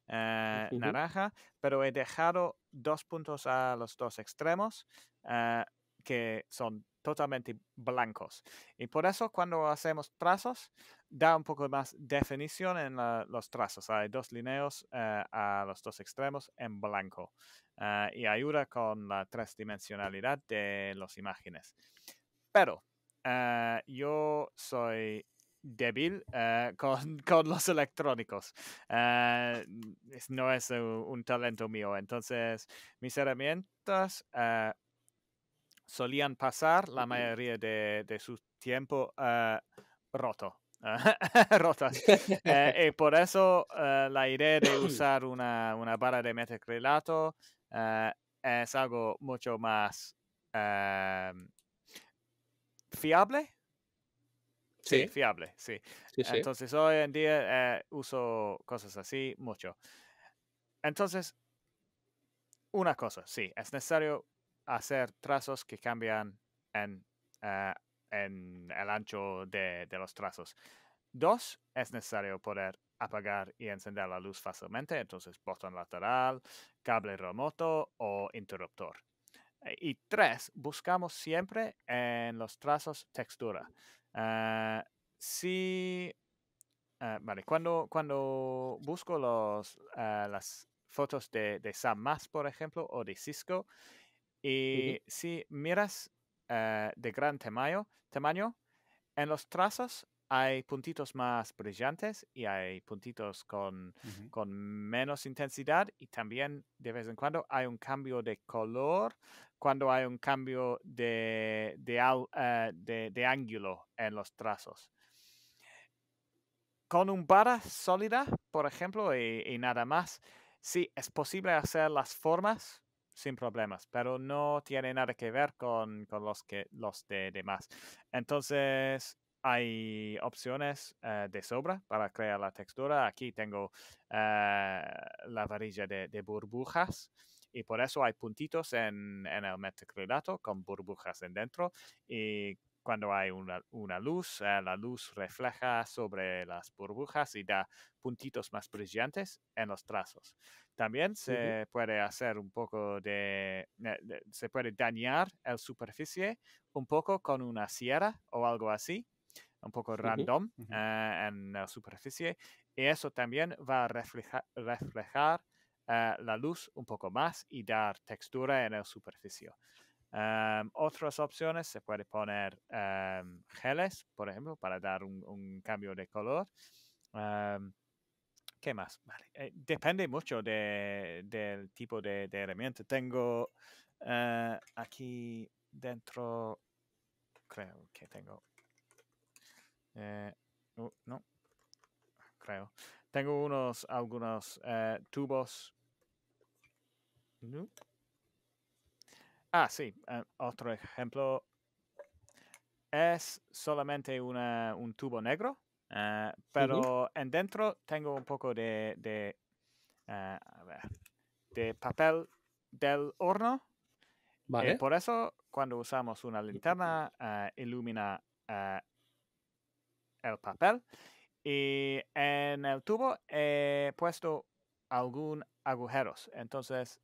naranja, pero he dejado dos puntos a los dos extremos que son totalmente blancos. Y por eso cuando hacemos trazos, da un poco más definición en los trazos. Hay dos lineos a los dos extremos en blanco y ayuda con la tridimensionalidad de las imágenes. Pero yo soy débil con los electrónicos. No es un talento mío. Entonces, mis herramientas solían pasar la mayoría de su tiempo rotas. Y por eso la idea de usar una barra de metacrilato es algo mucho más fiable. Sí, fiable, sí. Entonces hoy en día uso cosas así mucho. Entonces, una cosa, sí, es necesario hacer trazos que cambian en el ancho de los trazos. Dos, es necesario poder apagar y encender la luz fácilmente, entonces botón lateral, cable remoto o interruptor. Y tres, buscamos siempre en los trazos textura. Vale, cuando busco las fotos de Sam Mas, por ejemplo, o de Cisco, y si miras de gran tamaño, en los trazos hay puntitos más brillantes y hay puntitos con menos intensidad, y también de vez en cuando hay un cambio de color cuando hay un cambio de ángulo en los trazos. Con un vara sólida, por ejemplo, y nada más, sí, es posible hacer las formas sin problemas, pero no tiene nada que ver con los demás. Entonces, hay opciones de sobra para crear la textura. Aquí tengo la varilla de burbujas, y por eso hay puntitos en el metacrilato con burbujas en dentro, y cuando hay una luz, la luz refleja sobre las burbujas y da puntitos más brillantes en los trazos. También se puede hacer un poco de... Se puede dañar la superficie un poco con una sierra o algo así, un poco random en la superficie. Y eso también va a reflejar la luz un poco más y dar textura en la superficie. Otras opciones, se puede poner geles, por ejemplo, para dar un cambio de color. ¿Qué más? Vale. Depende mucho del tipo de herramienta. Tengo aquí dentro, creo que tengo tengo algunos tubos. ¿No? Ah, sí, otro ejemplo es solamente un tubo negro, pero en dentro tengo un poco de papel del horno. Vale. Por eso, cuando usamos una linterna, ilumina el papel. Y en el tubo he puesto algunos agujeros. Entonces,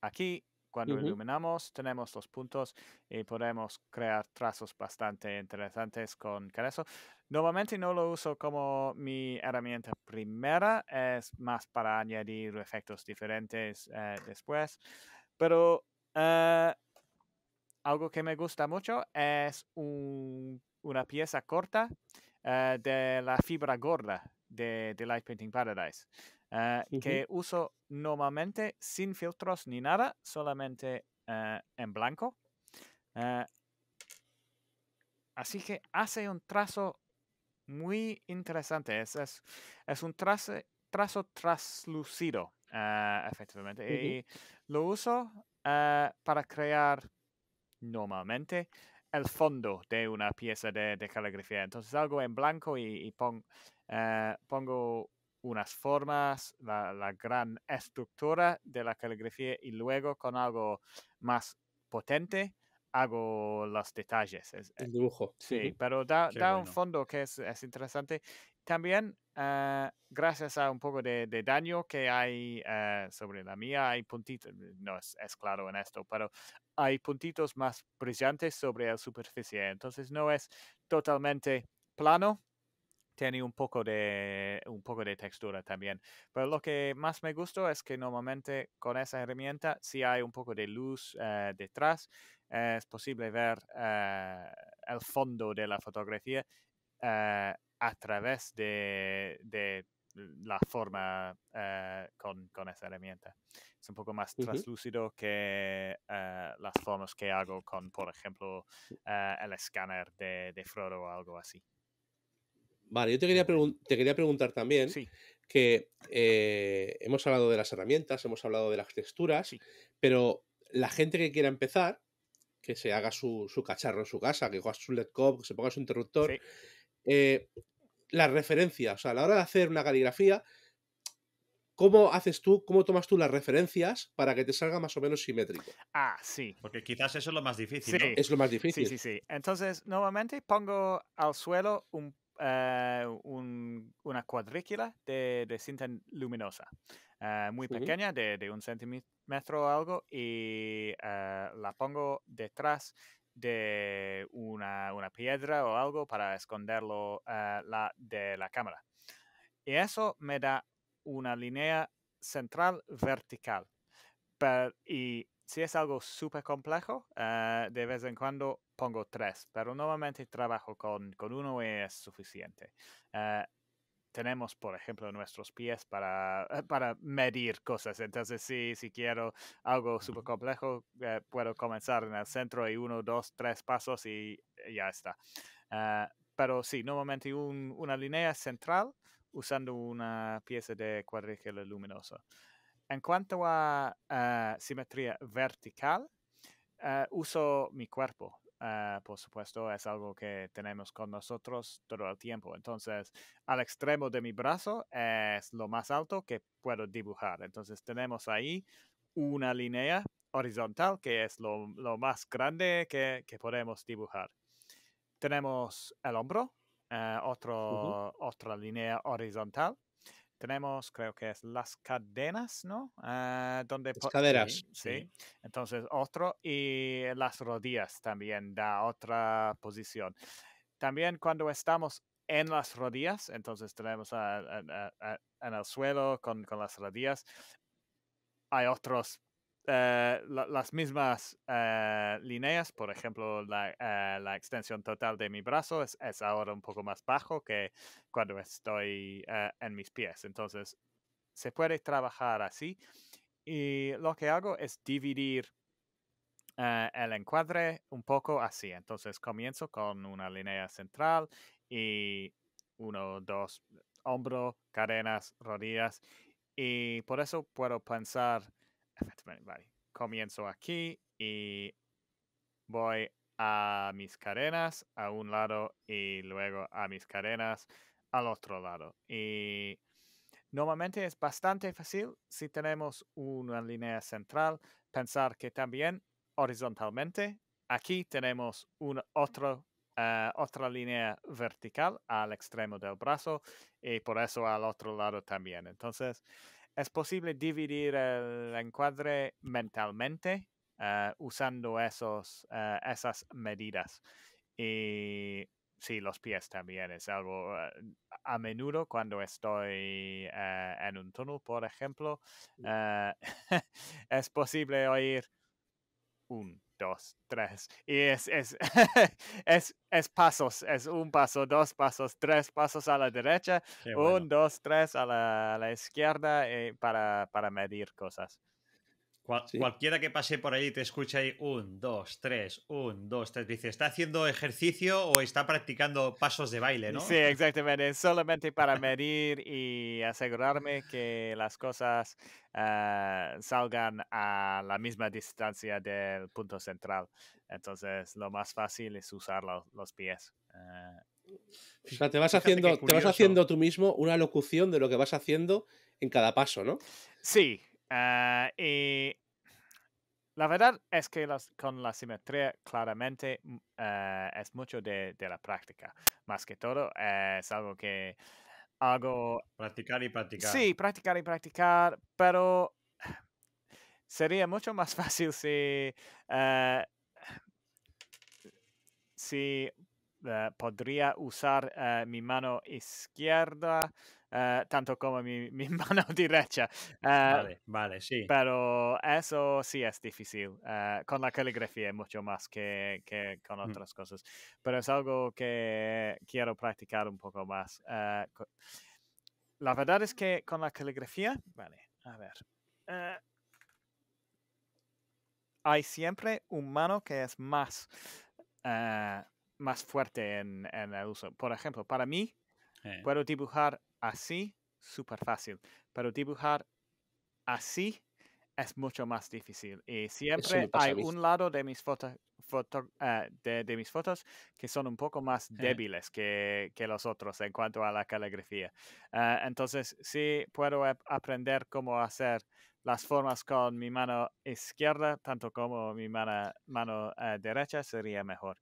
aquí... Cuando iluminamos, tenemos los puntos y podemos crear trazos bastante interesantes con eso. Normalmente no lo uso como mi herramienta primera, es más para añadir efectos diferentes después. Pero algo que me gusta mucho es una pieza corta de la fibra gorda de Lightpainting Paradise. Que uso normalmente sin filtros ni nada, solamente en blanco. Así que hace un trazo muy interesante. Es un trazo traslúcido, efectivamente. Y lo uso para crear normalmente el fondo de una pieza de caligrafía. Entonces algo en blanco y pongo unas formas, la gran estructura de la caligrafía, y luego con algo más potente hago los detalles. El dibujo. Sí, pero da un fondo que es interesante. También, gracias a un poco de daño que hay sobre la mía, hay puntitos, no es claro en esto, pero hay puntitos más brillantes sobre la superficie. Entonces no es totalmente plano, tiene un poco de textura también. Pero lo que más me gusta es que normalmente con esa herramienta, si hay un poco de luz detrás, es posible ver el fondo de la fotografía a través de la forma con esa herramienta. Es un poco más translúcido que las formas que hago con, por ejemplo, el escáner de Frodo o algo así. Vale, yo te quería preguntar también, sí, que hemos hablado de las herramientas, hemos hablado de las texturas, sí, pero la gente que quiera empezar, que se haga su cacharro en su casa, que juegue su LED cop, que se ponga su interruptor, sí, las referencias, o sea, a la hora de hacer una caligrafía, ¿cómo tomas tú las referencias para que te salga más o menos simétrico? Ah, sí. Porque quizás eso es lo más difícil, sí, ¿no? Es lo más difícil. Sí, sí, sí. Entonces, normalmente pongo al suelo una cuadrícula de cinta luminosa muy pequeña, de 1 cm o algo, y la pongo detrás de una piedra o algo para esconderlo de la cámara, y eso me da una línea central vertical, y si es algo súper complejo, de vez en cuando pongo tres, pero normalmente trabajo con uno y es suficiente. Tenemos, por ejemplo, nuestros pies para medir cosas. Entonces, si quiero algo súper complejo, puedo comenzar en el centro y 1, 2, 3 pasos y ya está. Pero sí, normalmente una línea central usando una pieza de cuadrícula luminosa. En cuanto a simetría vertical, uso mi cuerpo. Por supuesto, es algo que tenemos con nosotros todo el tiempo. Entonces, al extremo de mi brazo es lo más alto que puedo dibujar. Entonces, tenemos ahí una línea horizontal que es lo más grande que podemos dibujar. Tenemos el hombro, otra línea horizontal. Tenemos, creo que es las cadenas, ¿no? Las caderas. Sí. Entonces, otro. Y las rodillas también da otra posición. También cuando estamos en las rodillas, entonces tenemos en el suelo con las rodillas, hay otros, las mismas líneas. Por ejemplo, la extensión total de mi brazo es ahora un poco más bajo que cuando estoy en mis pies. Entonces, se puede trabajar así. Y lo que hago es dividir el encuadre un poco así. Entonces, comienzo con una línea central y 1, 2, hombro, cadenas, rodillas. Y por eso puedo pensar... Vale. Comienzo aquí y voy a mis cadenas a un lado y luego a mis cadenas al otro lado. Y normalmente es bastante fácil, si tenemos una línea central, pensar que también horizontalmente aquí tenemos otra línea vertical al extremo del brazo y por eso al otro lado también. Entonces... es posible dividir el encuadre mentalmente usando esas medidas. Y sí, los pies también es algo... a menudo cuando estoy en un túnel, por ejemplo, es posible oír 1, 2, 3. Y es pasos, es 1 paso, 2 pasos, 3 pasos a la derecha, bueno. 1, 2, 3 a la izquierda para medir cosas. Cualquiera que pase por ahí te escucha ahí 1, 2, 3, 1, 2, 3. Dice, ¿está haciendo ejercicio o está practicando pasos de baile, no? Sí, exactamente. Solamente para medir y asegurarme que las cosas salgan a la misma distancia del punto central. Entonces, lo más fácil es usar los pies. O sea, te vas haciendo tú mismo una locución de lo que vas haciendo en cada paso, ¿no? Sí. Y la verdad es que con la simetría claramente es mucho de la práctica. Más que todo es algo que hago... practicar y practicar. Sí, practicar y practicar, pero sería mucho más fácil si podría usar mi mano izquierda tanto como mi mano derecha. Vale, sí. Pero eso sí es difícil. Con la caligrafía mucho más que con otras cosas. Pero es algo que quiero practicar un poco más. La verdad es que con la caligrafía... Vale, a ver. Hay siempre un mano que es más fuerte en el uso. Por ejemplo, para mí, puedo dibujar así, súper fácil, pero dibujar así es mucho más difícil. Y siempre hay un lado de mis fotos que son un poco más débiles que los otros en cuanto a la caligrafía. Entonces, sí puedo aprender cómo hacer las formas con mi mano izquierda, tanto como mi mano derecha, sería mejor.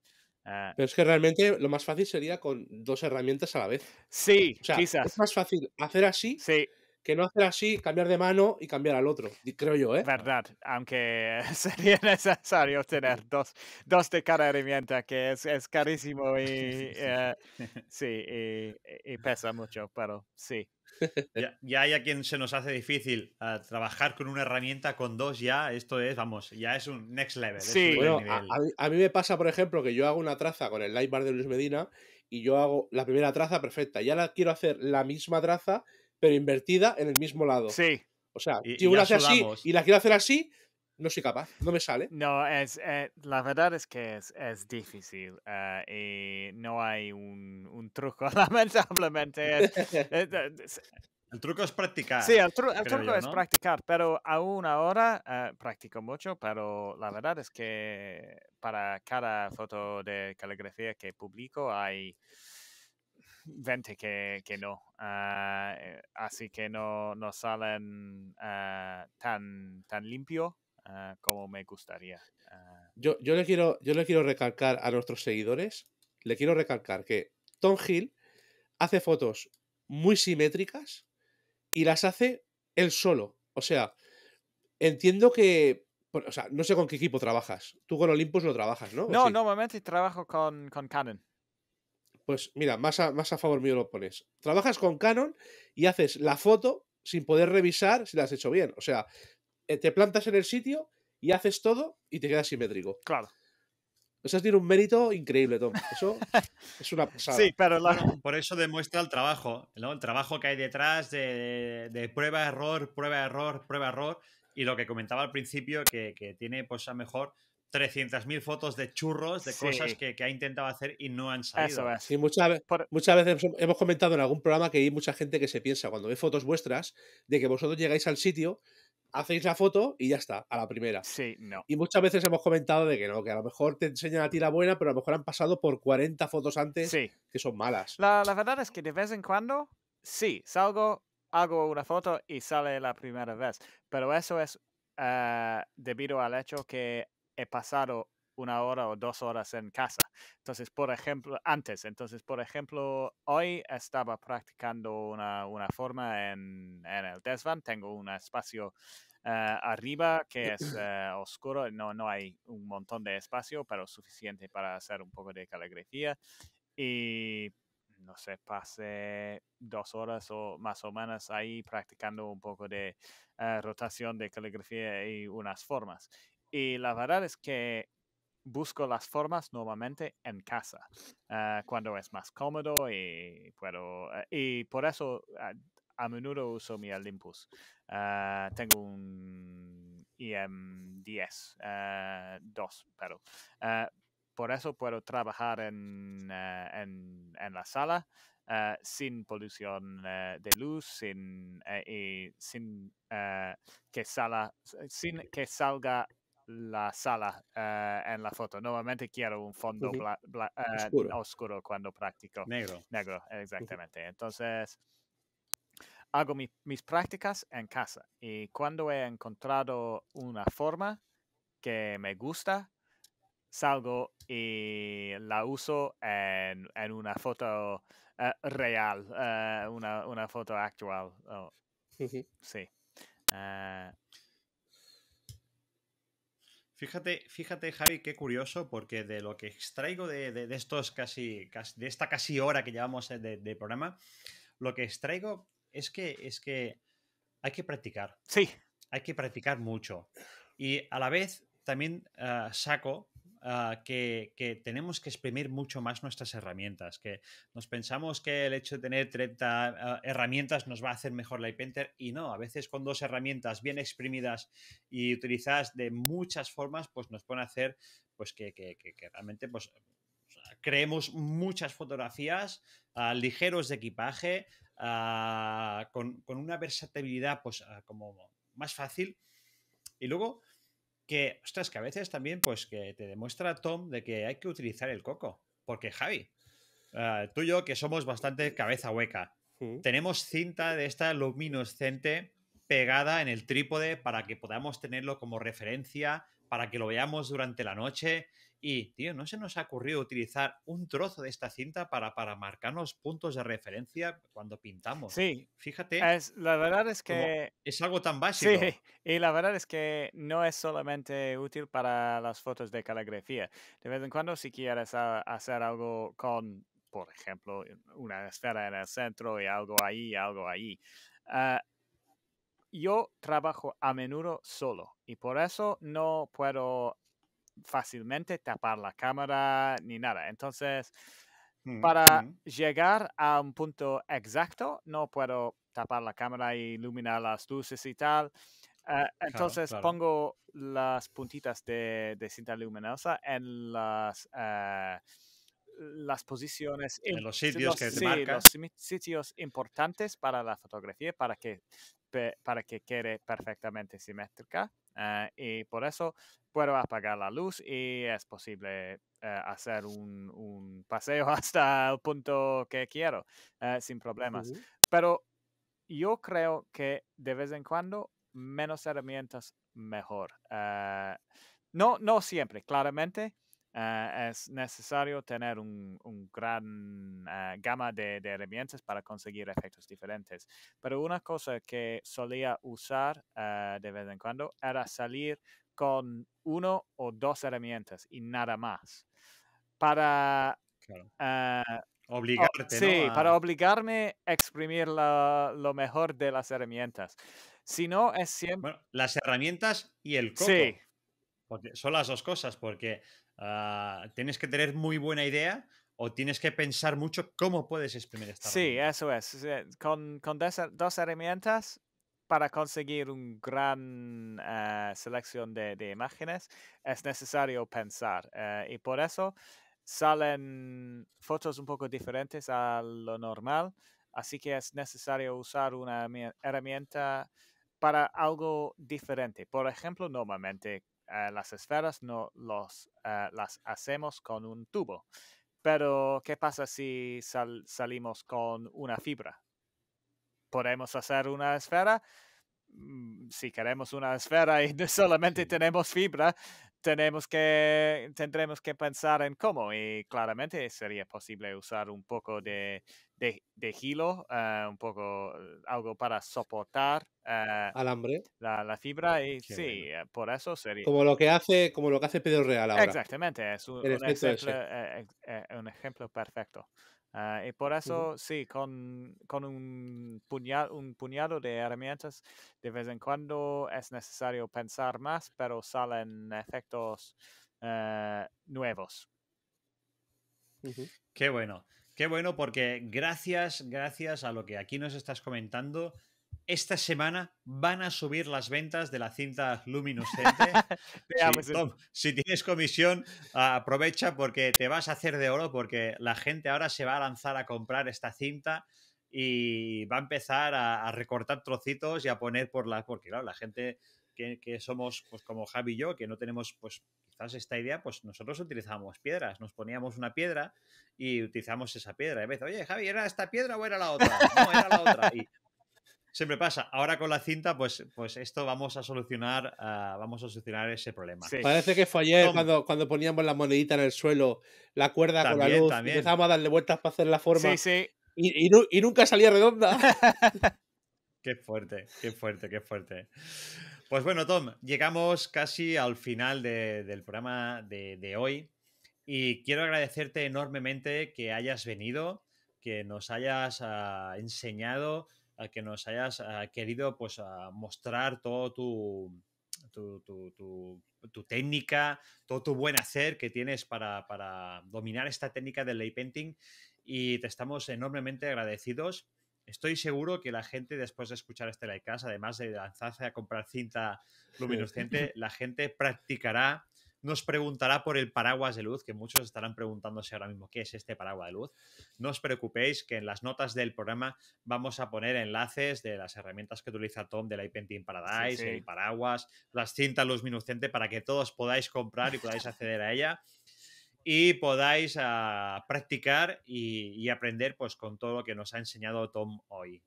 Pero es que realmente lo más fácil sería con dos herramientas a la vez. Sí, o sea, quizás. Es más fácil hacer así que no hacer así, cambiar de mano y cambiar al otro, creo yo, ¿eh? Verdad, aunque sería necesario tener dos de cada herramienta, que es carísimo y, y pesa mucho, pero sí. Ya hay a quien se nos hace difícil trabajar con una herramienta, con dos ya, esto es, vamos, ya es un next level. Sí. Bueno, a mí me pasa, por ejemplo, que yo hago una traza con el Light Bar de Luis Medina y yo hago la primera traza perfecta, ya la quiero hacer la misma traza, pero invertida en el mismo lado. Sí. O sea, si una hace así y la quiero hacer así, no soy capaz, no me sale. No, la verdad es que es difícil y no hay un truco, lamentablemente. El truco es practicar. Sí, el truco es practicar, pero aún ahora practico mucho, pero la verdad es que para cada foto de caligrafía que publico hay 20 que no, así que no salen tan limpio como me gustaría. Yo le quiero recalcar a nuestros seguidores, le quiero recalcar que Tom Hill hace fotos muy simétricas y las hace él solo. O sea, entiendo que, o sea, no sé con qué equipo trabajas. Tú con Olympus no trabajas, ¿no? No, sí. Normalmente trabajo con Canon. Pues mira, más a favor mío lo pones. Trabajas con Canon y haces la foto sin poder revisar si la has hecho bien. O sea, te plantas en el sitio y haces todo y te quedas simétrico. Claro. Eso tiene un mérito increíble, Tom. Eso es una pasada. Sí, pero por eso demuestra el trabajo, ¿no? El trabajo que hay detrás de prueba-error, prueba-error, prueba-error. Y lo que comentaba al principio, que tiene, pues a mejor 300.000 fotos de churros, de cosas que ha intentado hacer y no han salido. Eso es. Y muchas veces hemos comentado en algún programa que hay mucha gente que se piensa, cuando ve fotos vuestras, de que vosotros llegáis al sitio, hacéis la foto y ya está, a la primera. Sí, no. Y muchas veces hemos comentado de que no, que a lo mejor te enseñan a ti la buena, pero a lo mejor han pasado por 40 fotos antes que son malas. La verdad es que de vez en cuando, sí, salgo, hago una foto y sale la primera vez. Pero eso es debido al hecho que he pasado 1 hora o 2 horas en casa. Entonces, por ejemplo, hoy estaba practicando una forma en el desván. Tengo un espacio arriba que es oscuro. No hay un montón de espacio, pero suficiente para hacer un poco de caligrafía. Y no sé, pasé 2 horas o más o menos ahí practicando un poco de rotación de caligrafía y unas formas. Y la verdad es que busco las formas normalmente en casa, cuando es más cómodo y puedo. Y por eso a menudo uso mi Olympus. Tengo un IM10, 2, pero por eso puedo trabajar en la sala sin polución de luz, sin que salga la sala en la foto. Normalmente quiero un fondo oscuro cuando practico. Negro, exactamente. Entonces, hago mis prácticas en casa. Y cuando he encontrado una forma que me gusta, salgo y la uso en una foto real, una foto actual. Oh. Sí. Fíjate, Javi, qué curioso, porque de lo que extraigo de estos casi de esta casi hora que llevamos de programa, lo que extraigo es que hay que practicar. Sí. Hay que practicar mucho. Y a la vez también saco que tenemos que exprimir mucho más nuestras herramientas, que nos pensamos que el hecho de tener 30 herramientas nos va a hacer mejor Lightpainter, y no, a veces con 2 herramientas bien exprimidas y utilizadas de muchas formas, pues nos pueden hacer pues que realmente pues creemos muchas fotografías ligeros de equipaje, con una versatilidad pues como más fácil. Y luego que, ostras, que a veces también, pues, que te demuestra Tom de que hay que utilizar el coco. Porque, Javi, tú y yo, que somos bastante cabeza hueca, tenemos cinta de esta luminiscente pegada en el trípode para que podamos tenerlo como referencia, para que lo veamos durante la noche Y, tío, ¿no se nos ha ocurrido utilizar un trozo de esta cinta para marcarnos puntos de referencia cuando pintamos? Sí. Fíjate. La verdad es que... es algo tan básico. Sí, y la verdad es que no es solamente útil para las fotos de caligrafía. De vez en cuando, si quieres hacer algo con, por ejemplo, una esfera en el centro y algo ahí. Yo trabajo a menudo solo y por eso no puedo fácilmente tapar la cámara ni nada. Entonces, para llegar a un punto exacto, no puedo tapar la cámara y iluminar las luces y tal. Entonces, claro. Pongo las puntitas de cinta luminosa en las posiciones, en los sitios que te marcas. Los sitios importantes para la fotografía, para que quede perfectamente simétrica. Y por eso puedo apagar la luz y es posible hacer un paseo hasta el punto que quiero sin problemas. Pero yo creo que de vez en cuando menos herramientas mejor. No siempre, claramente. Es necesario tener un gran gama de herramientas para conseguir efectos diferentes. Pero una cosa que solía usar de vez en cuando era salir con 1 o 2 herramientas y nada más. Para... Claro. Obligarte, sí, ¿no? Para obligarme a exprimir lo mejor de las herramientas. Si no, es siempre... Bueno, las herramientas y el coco. Sí. Porque son las dos cosas, porque... tienes que tener muy buena idea o tienes que pensar mucho cómo puedes exprimir esta herramienta. Eso es. Con 2 herramientas para conseguir una gran selección de imágenes es necesario pensar. Y por eso salen fotos un poco diferentes a lo normal. Así que es necesario usar una herramienta para algo diferente. Por ejemplo, normalmente... las esferas no las hacemos con un tubo, pero ¿qué pasa si salimos con una fibra? ¿Podemos hacer una esfera? Si queremos una esfera y solamente tenemos fibra, tendremos que pensar en cómo, y claramente sería posible usar un poco de hilo, un poco algo para soportar alambre, la fibra, y sí, bueno. Por eso sería como lo que hace Pedro Real ahora. Exactamente, es un ejemplo perfecto. Y por eso, sí, con un puñado de herramientas, de vez en cuando es necesario pensar más, pero salen efectos nuevos. Qué bueno, porque gracias a lo que aquí nos estás comentando, esta semana van a subir las ventas de la cinta luminiscente. Sí, Tom, si tienes comisión, aprovecha porque te vas a hacer de oro, porque la gente ahora se va a lanzar a comprar esta cinta y va a empezar a recortar trocitos y a poner porque claro, la gente que somos pues como Javi y yo, que no tenemos pues quizás esta idea, pues nosotros utilizamos piedras, nos poníamos una piedra y utilizamos esa piedra. Y a veces, oye, Javi, ¿era esta piedra o era la otra? No, era la otra. Y siempre pasa. Ahora con la cinta, pues esto vamos a solucionar ese problema. Sí. Parece que fue ayer cuando poníamos la monedita en el suelo, la cuerda también, con la luz, empezábamos a darle vueltas para hacer la forma. Sí. Y nunca salía redonda. Qué fuerte. Pues bueno, Tom, llegamos casi al final del programa de hoy y quiero agradecerte enormemente que hayas venido, que nos hayas enseñado... que nos hayas querido pues mostrar todo tu técnica, todo tu buen hacer que tienes para dominar esta técnica del light painting, y te estamos enormemente agradecidos. Estoy seguro que la gente, después de escuchar este Lightcast, además de lanzarse a comprar cinta luminiscente, la gente practicará, nos preguntará por el paraguas de luz, que muchos estarán preguntándose ahora mismo qué es este paraguas de luz. No os preocupéis, que en las notas del programa vamos a poner enlaces de las herramientas que utiliza Tom de Lightpainting Paradise, sí. El paraguas, las cintas luminiscentes, para que todos podáis comprar y podáis acceder a ella y podáis practicar y aprender pues con todo lo que nos ha enseñado Tom hoy.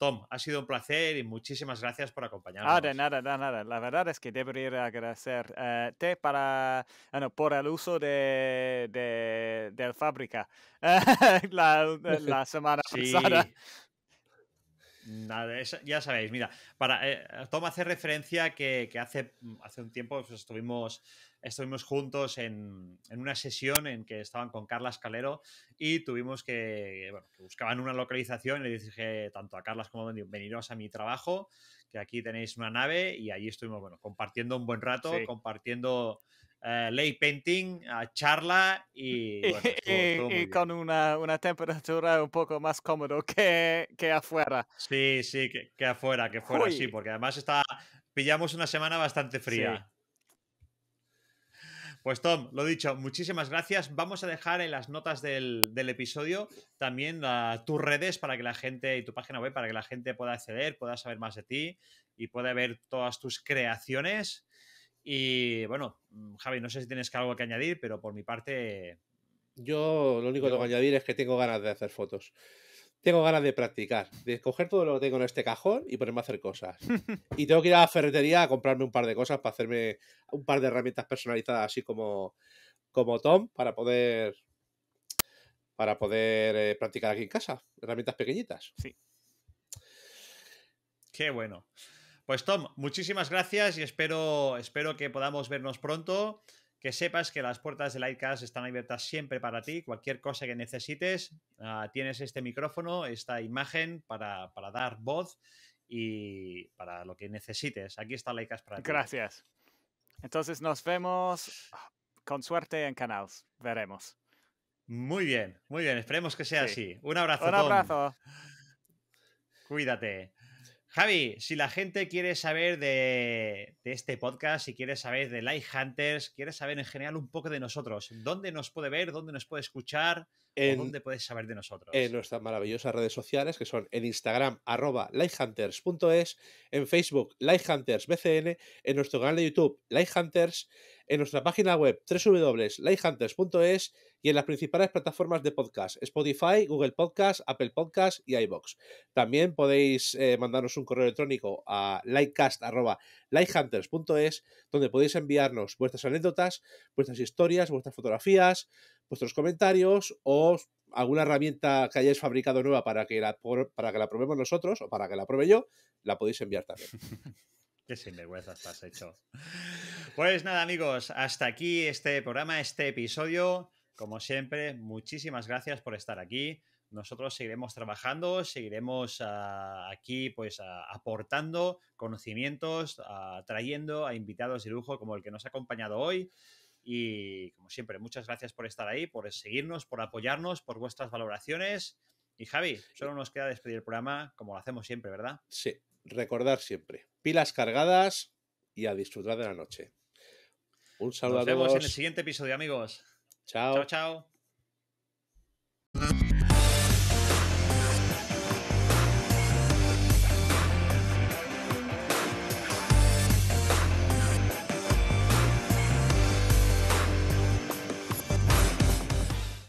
Tom, ha sido un placer y muchísimas gracias por acompañarnos. Ah, de nada, de nada. La verdad es que debería agradecerte por el uso de fábrica la semana pasada. Nada, ya sabéis, mira, Tom hace referencia que hace un tiempo pues, estuvimos juntos en una sesión en que estaban con Carlos Calero y tuvimos que buscaban una localización y le dije tanto a Carlos como a mí, veniros a mi trabajo, que aquí tenéis una nave, y allí estuvimos compartiendo un buen rato, compartiendo light painting, charla y con una temperatura un poco más cómoda que afuera. Sí, sí, que afuera, uy. Sí, porque además pillamos una semana bastante fría. Sí. Pues Tom, lo dicho, muchísimas gracias. Vamos a dejar en las notas del episodio también tus redes para que la gente, y tu página web para que la gente pueda acceder, pueda saber más de ti y pueda ver todas tus creaciones. Y bueno, Javi, no sé si tienes algo que añadir, pero por mi parte... Yo lo único que tengo que añadir es que tengo ganas de hacer fotos. Tengo ganas de practicar, de coger todo lo que tengo en este cajón y ponerme a hacer cosas. Y tengo que ir a la ferretería a comprarme un par de cosas para hacerme un par de herramientas personalizadas, así como Tom, para poder practicar aquí en casa. Herramientas pequeñitas. Sí. Qué bueno. Pues Tom, muchísimas gracias y espero que podamos vernos pronto. Que sepas que las puertas de Lightcast están abiertas siempre para ti. Cualquier cosa que necesites, tienes este micrófono, esta imagen para dar voz y para lo que necesites. Aquí está Lightcast para ti. Gracias. Entonces nos vemos con suerte en Canals. Veremos. Muy bien. Esperemos que sea así. Un abrazo, Tom. Un abrazo. Cuídate. Javi, si la gente quiere saber de este podcast, si quiere saber de Light Hunters, quiere saber en general un poco de nosotros, ¿dónde nos puede ver, dónde nos puede escuchar, o dónde puedes saber de nosotros? En nuestras maravillosas redes sociales, que son en Instagram, @lighthunters.es, en Facebook, LightHuntersBCN, en nuestro canal de YouTube, Light Hunters, en nuestra página web, www.lighthunters.es, y en las principales plataformas de podcast, Spotify, Google Podcast, Apple Podcast y iVoox. También podéis mandarnos un correo electrónico a lightcast@lighthunters.es, donde podéis enviarnos vuestras anécdotas, vuestras historias, vuestras fotografías, vuestros comentarios o alguna herramienta que hayáis fabricado nueva para que la probemos nosotros o para que la pruebe yo, la podéis enviar también. Qué sinvergüenza estás hecho. Pues nada, amigos, hasta aquí este programa, este episodio. Como siempre, muchísimas gracias por estar aquí. Nosotros seguiremos trabajando, seguiremos aquí pues aportando conocimientos, trayendo a invitados de lujo como el que nos ha acompañado hoy. Y como siempre, muchas gracias por estar ahí, por seguirnos, por apoyarnos, por vuestras valoraciones. Y Javi, solo nos queda despedir el programa como lo hacemos siempre, ¿verdad? Sí, recordar siempre. Pilas cargadas y a disfrutar de la noche. Un saludo a todos. Nos vemos en el siguiente episodio, amigos. Chao. Chao, chao.